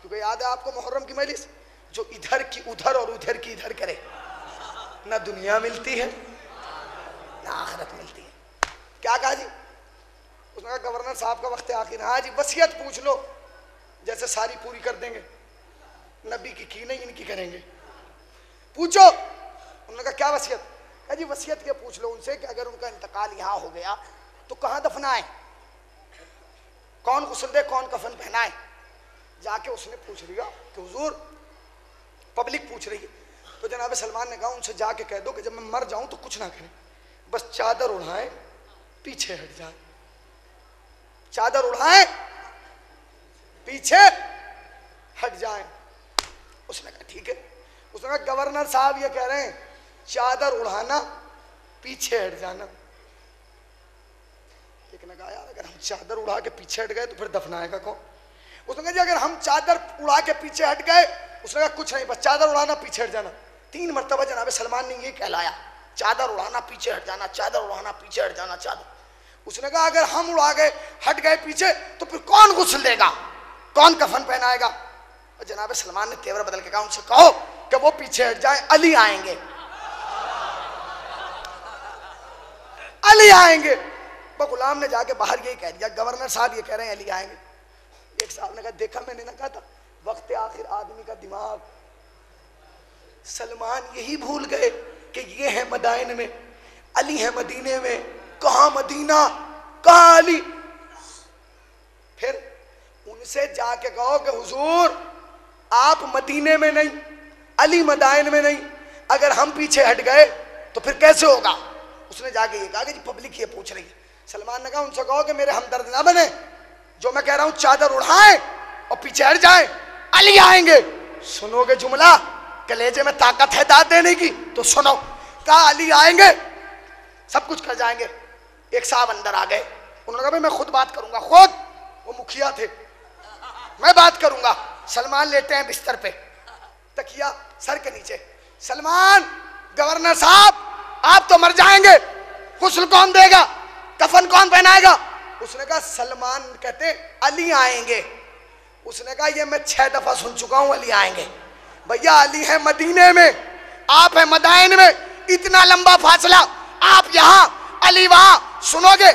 क्योंकि याद है आपको मुहर्रम की मजलिस, जो इधर की उधर और उधर की इधर करे, ना दुनिया मिलती है ना आखिरत मिलती है। क्या कहा जी? उसने कहा गवर्नर साहब का वक्त है आखिर। हाँ जी, वसीयत पूछ लो, जैसे सारी पूरी कर देंगे। नबी की की नहीं, इनकी करेंगे, पूछो। उन्होंने कहा क्या वसीयत? कहा जी वसीयत क्या पूछ लो उनसे कि अगर उनका इंतकाल यहाँ हो गया तो कहाँ दफनाएं, कौन गुस्ल दे, कौन कफन पहनाए। जाके उसने पूछ लिया कि हुजूर पब्लिक पूछ रही है। तो जनाब सलमान ने कहा उनसे जाके कह दो कि जब मैं मर जाऊं तो कुछ ना करें, बस चादर उड़ाएं, पीछे हट जाए, चादर उड़ाएं, पीछे हट जाए। उसने कहा ठीक है। उसने कहा गवर्नर साहब ये कह रहे हैं चादर उड़ाना, पीछे हट जाना। लेकिन कहा यार अगर हम चादर उड़ा के पीछे हट गए तो फिर दफनाएगा कौन। उसने कहा जी अगर हम चादर उड़ा के पीछे हट गए, उसने कहा कुछ नहीं, बस चादर उड़ाना, पीछे हट जाना। तीन मरतबा जनाब सलमान ने ये कहलाया, चादर उड़ाना, पीछे हट जाना, चादर उड़ाना, पीछे हट जाना, चादर। उसने कहा अगर हम उड़ा गए, हट गए पीछे, तो फिर कौन गुस्ल देगा, कौन कफन पहनाएगा। और जनाब सलमान ने तेवर बदल के कहा उनसे कहो कि वो पीछे हट जाए, अली आएंगे, अली आएंगे। वो गुलाम ने जाके बाहर यही कह दिया, गवर्नर साहब ये कह रहे हैं अली आएंगे। एक साहब ने कहा देखा मैंने ना कहा था, वक्त आखिर आदमी का दिमाग। सलमान यही भूल गए कि ये है मदाइन में, अली है मदीने में, कहाँ मदीना कहाँ अली। फिर उनसे जाके कहो कि हुजूर आप मदीने में नहीं, अली मदाइन में नहीं, अगर हम पीछे हट गए तो फिर कैसे होगा। उसने जाके ये कहा कि जी पब्लिक ये पूछ रही है। सलमान ने कहा उनसे कहो कि मेरे हमदर्द ना बने, जो मैं कह रहा हूँ चादर उड़ाएं और पीछे हट जाए, अली आएंगे। सुनोगे जुमला, कलेजे में ताकत है दाद देने की, तो सुनो। कहा अली आएंगे, सब कुछ कर जाएंगे। एक साहब अंदर आ गए, उन्होंने कहा भाई मैं खुद बात करूंगा, खुद। वो मुखिया थे, मैं बात करूंगा। सलमान लेटे हैं बिस्तर पे, तकिया सर के नीचे। सलमान, गवर्नर साहब आप तो मर जाएंगे, गुस्ल कौन देगा, कफन कौन पहनाएगा। उसने कहा सलमान कहते अली आएंगे। उसने कहा ये मैं छह दफा सुन चुका हूं अली आएंगे। भैया अली है मदीने में, आप है मदाइन में, इतना लंबा फासला, आप यहां अली वहां। सुनोगे,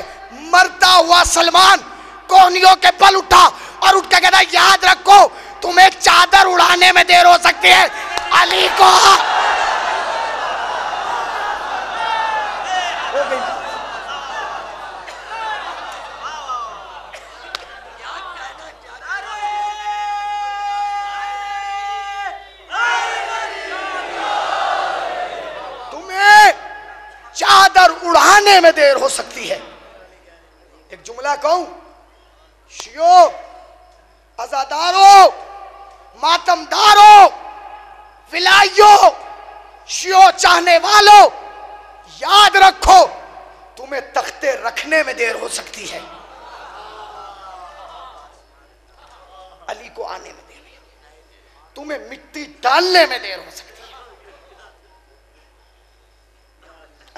मरता हुआ सलमान कोहनियों के बल उठा और उठ के कहता याद रखो तुम्हें चादर उड़ाने में देर हो सकती है, अली को आने में देर हो सकती है। एक जुमला कहूं, शियो, अजादारों, मातमदारों, विलाइयों, शियो चाहने वालों, याद रखो तुम्हें तख्ते रखने में देर हो सकती है, अली को आने में देर, तुम्हें मिट्टी डालने में देर हो सकती है,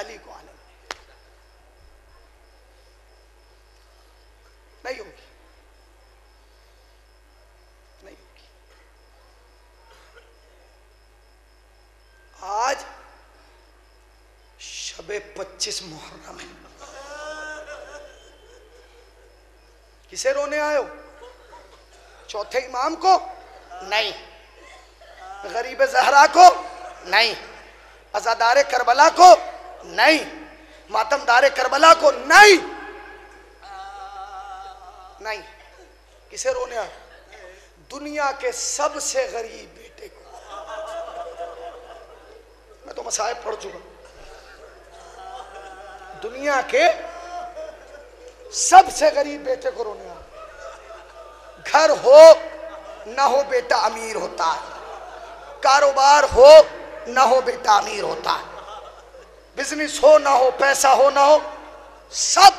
अली को आने में नहीं होगी, नहीं होगी। आज शबे पच्चीस मुहर्रम है, किसे रोने आए हो? चौथे इमाम को नहीं, गरीब जहरा को नहीं, अजादारे करबला को नहीं, मातमदारे करबला को नहीं, नहीं। किसे रोने आ? दुनिया के सबसे गरीब बेटे को। मैं तो मसायब पढ़ चुका हूं। दुनिया के सबसे गरीब बेटे को रोने आ। घर हो ना हो बेटा अमीर होता है, कारोबार हो ना हो बेटा अमीर होता है, बिजनेस हो ना हो, पैसा हो ना हो, सब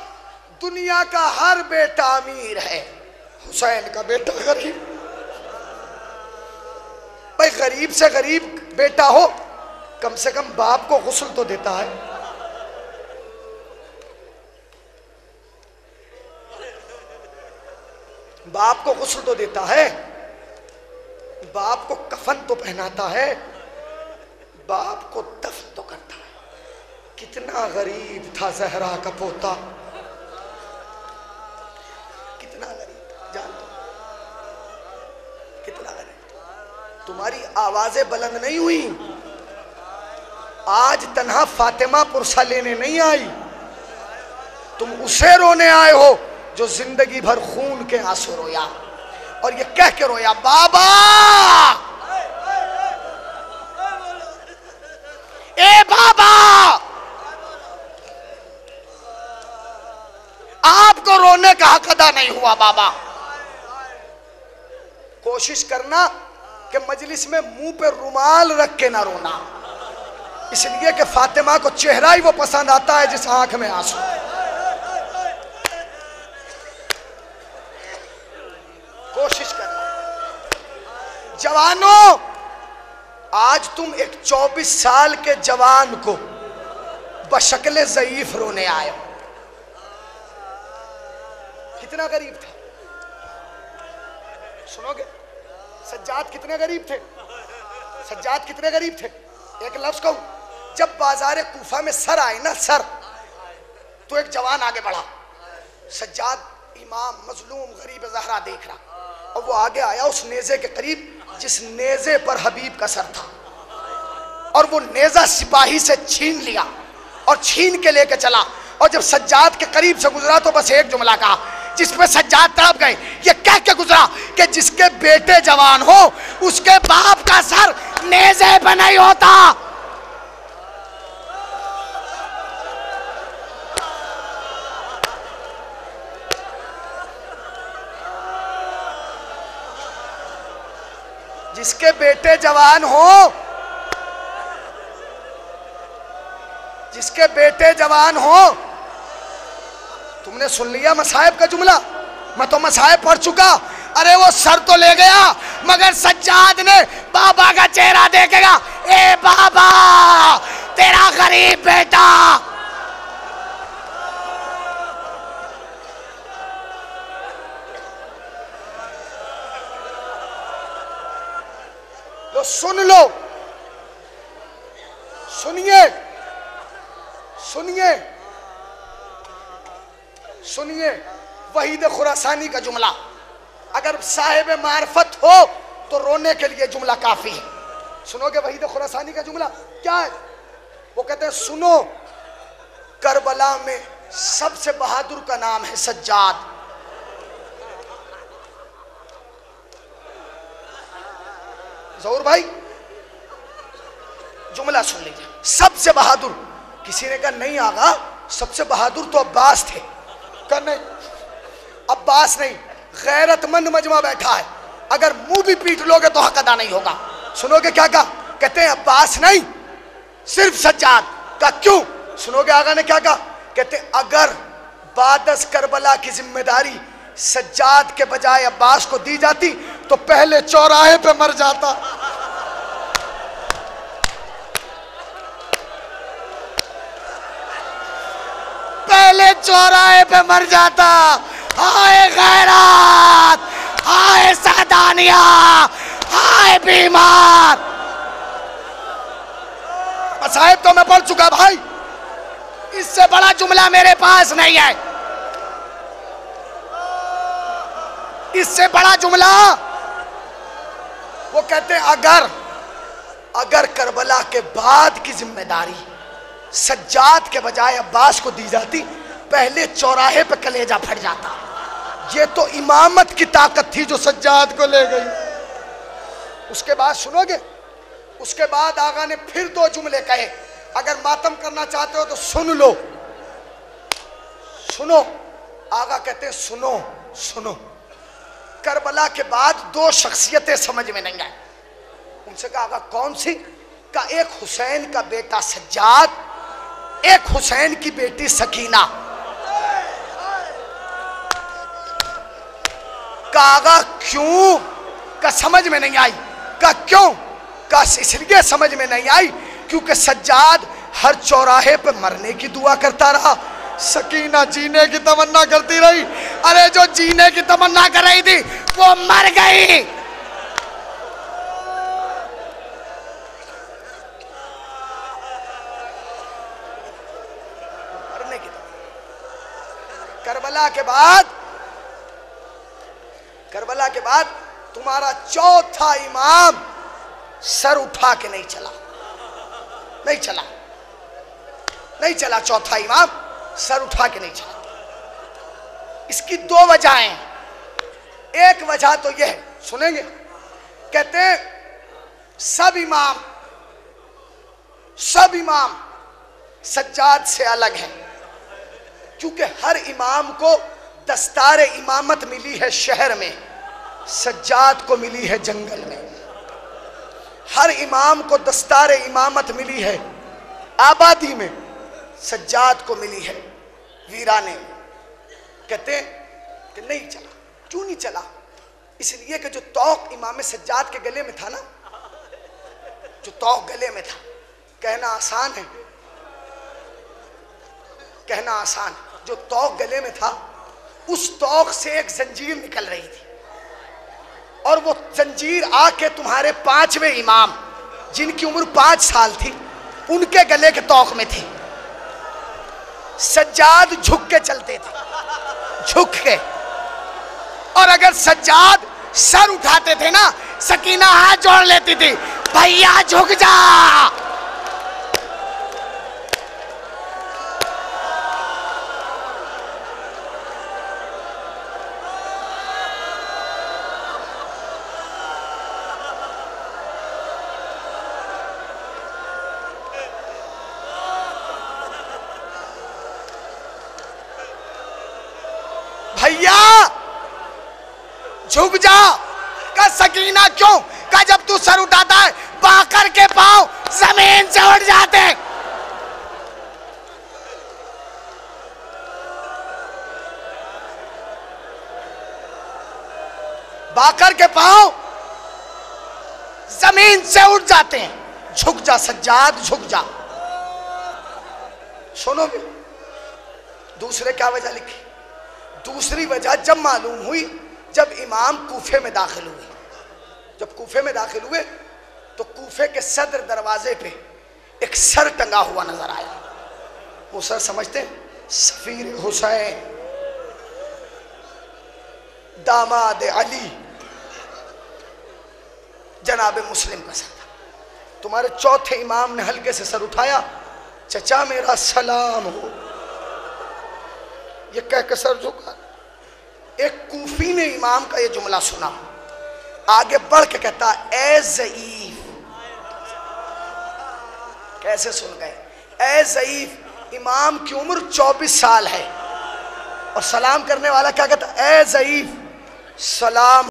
दुनिया का हर बेटा अमीर है, हुसैन का बेटा गरीब। भाई गरीब से गरीब बेटा हो कम से कम बाप को गुस्ल तो देता है। बाप को गुस्ल तो देता है, बाप को कफन तो पहनाता है, बाप को दफन तो करता है। कितना गरीब था जहरा का पोता, कितना गरीब था, जान दो कितना गरीब था। तुम्हारी आवाजें बुलंद नहीं हुई, आज तन्हा फातिमा पुरसा लेने नहीं आई, तुम उसे रोने आए हो जो जिंदगी भर खून के आंसू रोया और ये कह के रोया बाबा ए बाबा। आपको रोने का हक अदा नहीं हुआ बाबा। कोशिश करना कि मजलिस में मुंह पे रुमाल रख के ना रोना, इसलिए कि फातिमा को चेहरा ही वो पसंद आता है जिस आंख में आंसू। कोशिश करना जवानों, आज तुम एक चौबीस साल के जवान को बशकले ज़ईफ रोने आए हो। कितना गरीब था, सुनोगे? सज्जाद कितने गरीब थे, सज्जाद कितने गरीब थे। एक लफ्ज कहूं, जब बाजार कूफा में सर आए ना सर, तो एक जवान आगे बढ़ा, सज्जाद इमाम मजलूम गरीब जहरा देख रहा, और वो आगे आया उस नेजे के करीब जिस नेजे पर हबीब का सर था, और वो नेजा सिपाही से छीन लिया और छीन के लेके चला। और जब सज्जाद के करीब से गुजरा तो बस एक जुमला कहा जिसपे सज्जाद तड़प गए, ये कह के गुजरा कि जिसके बेटे जवान हो उसके बाप का सर नेजे पर नहीं होता। जिसके बेटे जवान हो, जिसके बेटे जवान हो। तुमने सुन लिया मसाहिब का जुमला, मैं तो मसाहिब पढ़ चुका। अरे वो सर तो ले गया मगर सज्जाद ने बाबा का चेहरा देखेगा, ए बाबा तेरा गरीब बेटा। सुन लो, सुनिए सुनिए सुनिए वहीद खुरासानी का जुमला, अगर साहिब मार्फत हो तो रोने के लिए जुमला काफी है। सुनोगे वहीद खुरासानी का जुमला क्या है? वो कहते हैं सुनो, करबला में सबसे बहादुर का नाम है सज्जाद। जहूर भाई जुमला सुन लीजिए, सबसे बहादुर। किसी ने कहा नहीं आगा, सबसे बहादुर तो अब्बास थे। कहा नहीं, अब्बास नहीं, गैरतमंद मजमा बैठा है, अगर मुंह भी पीट लोगे तो हक अदा नहीं होगा। सुनोगे क्या कहा? कहते हैं अब्बास नहीं, सिर्फ सज्जाद। का क्यों? सुनोगे आगा ने क्या कहा? कहते हैं अगर बादस करबला की जिम्मेदारी सज्जाद के बजाय अब्बास को दी जाती तो पहले चौराहे पे मर जाता। पहले चौराहे पे मर जाता। हाय गैरत, हाय सादानिया, हाय बीमार। साहब तो मैं बोल चुका भाई, इससे बड़ा जुमला मेरे पास नहीं है, इससे बड़ा जुमला। वो कहते हैं अगर अगर करबला के बाद की जिम्मेदारी सज्जाद के बजाय अब्बास को दी जाती पहले चौराहे पे कलेजा फट जाता। ये तो इमामत की ताकत थी जो सज्जाद को ले गई। उसके बाद सुनोगे, उसके बाद आगा ने फिर दो जुमले कहे। अगर मातम करना चाहते हो तो सुन लो, सुनो। आगा कहते हैं सुनो सुनो, करबला के बाद दो शख्सियतें समझ में नहीं आई। उनसे कहा आगा कौन सी? का एक हुसैन का बेटा सज्जाद, एक हुसैन की बेटी सकीना। का आगा क्यों? का समझ में नहीं आई। का क्यों? का इसलिए समझ में नहीं आई क्योंकि सज्जाद हर चौराहे पर मरने की दुआ करता रहा, सकीना जीने की तमन्ना करती रही। अरे जो जीने की तमन्ना कर रही थी वो मर गई। मरने की करबला के बाद, करबला के बाद तुम्हारा चौथा इमाम सर उठा के नहीं चला, नहीं चला, नहीं चला। चौथा इमाम सर उठा के नहीं चला। इसकी दो वजहें हैं। एक वजह तो यह है, सुनेंगे, कहते हैं सब इमाम, सब इमाम सज्जाद से अलग है क्योंकि हर इमाम को दस्तार इमामत मिली है शहर में, सज्जाद को मिली है जंगल में। हर इमाम को दस्तार इमामत मिली है आबादी में, सज्जाद को मिली है वीराने में। कहते हैं कि नहीं चला। क्यों नहीं चला? इसलिए कि जो तौक इमाम सज्जाद के गले में था ना, जो तौक गले में था, कहना आसान है, कहना आसान, जो तौक गले में था उस तौक से एक जंजीर निकल रही थी और वो जंजीर आके तुम्हारे पांचवें इमाम जिनकी उम्र पांच साल थी उनके गले के तौक में थी। सज्जाद झुक के चलते थे, झुक के, और अगर सज्जाद सर उठाते थे ना, सकीना हाथ जोड़ लेती थी, भैया झुक जा। झुक जा। का सकीना क्यों? का जब तू सर उठाता है बाकर के पांव जमीन से उठ जाते हैं। बाकर के पांव जमीन से उठ जाते हैं। झुक जा सज्जाद, झुक जा। सुनो भी दूसरे क्या वजह लिखी। दूसरी वजह जब मालूम हुई जब इमाम कूफे में दाखिल हुए, जब कूफे में दाखिल हुए तो कूफे के सदर दरवाजे पे एक सर टंगा हुआ नजर आया। वो सर समझते हैं? सफीर हुसैन, दामाद अली, जनाब मुस्लिम का सर था। तुम्हारे चौथे इमाम ने हल्के से सर उठाया, चचा मेरा सलाम हो, ये कह के सर झुका। एक कूफी ने इमाम का यह जुमला सुना, आगे बढ़ के कहता ऐ ज़ईफ। कैसे सुन गए? ऐ ज़ईफ, इमाम की उम्र चौबीस साल है और सलाम करने वाला क्या कहता है, ए ज़ईफ़ सलाम।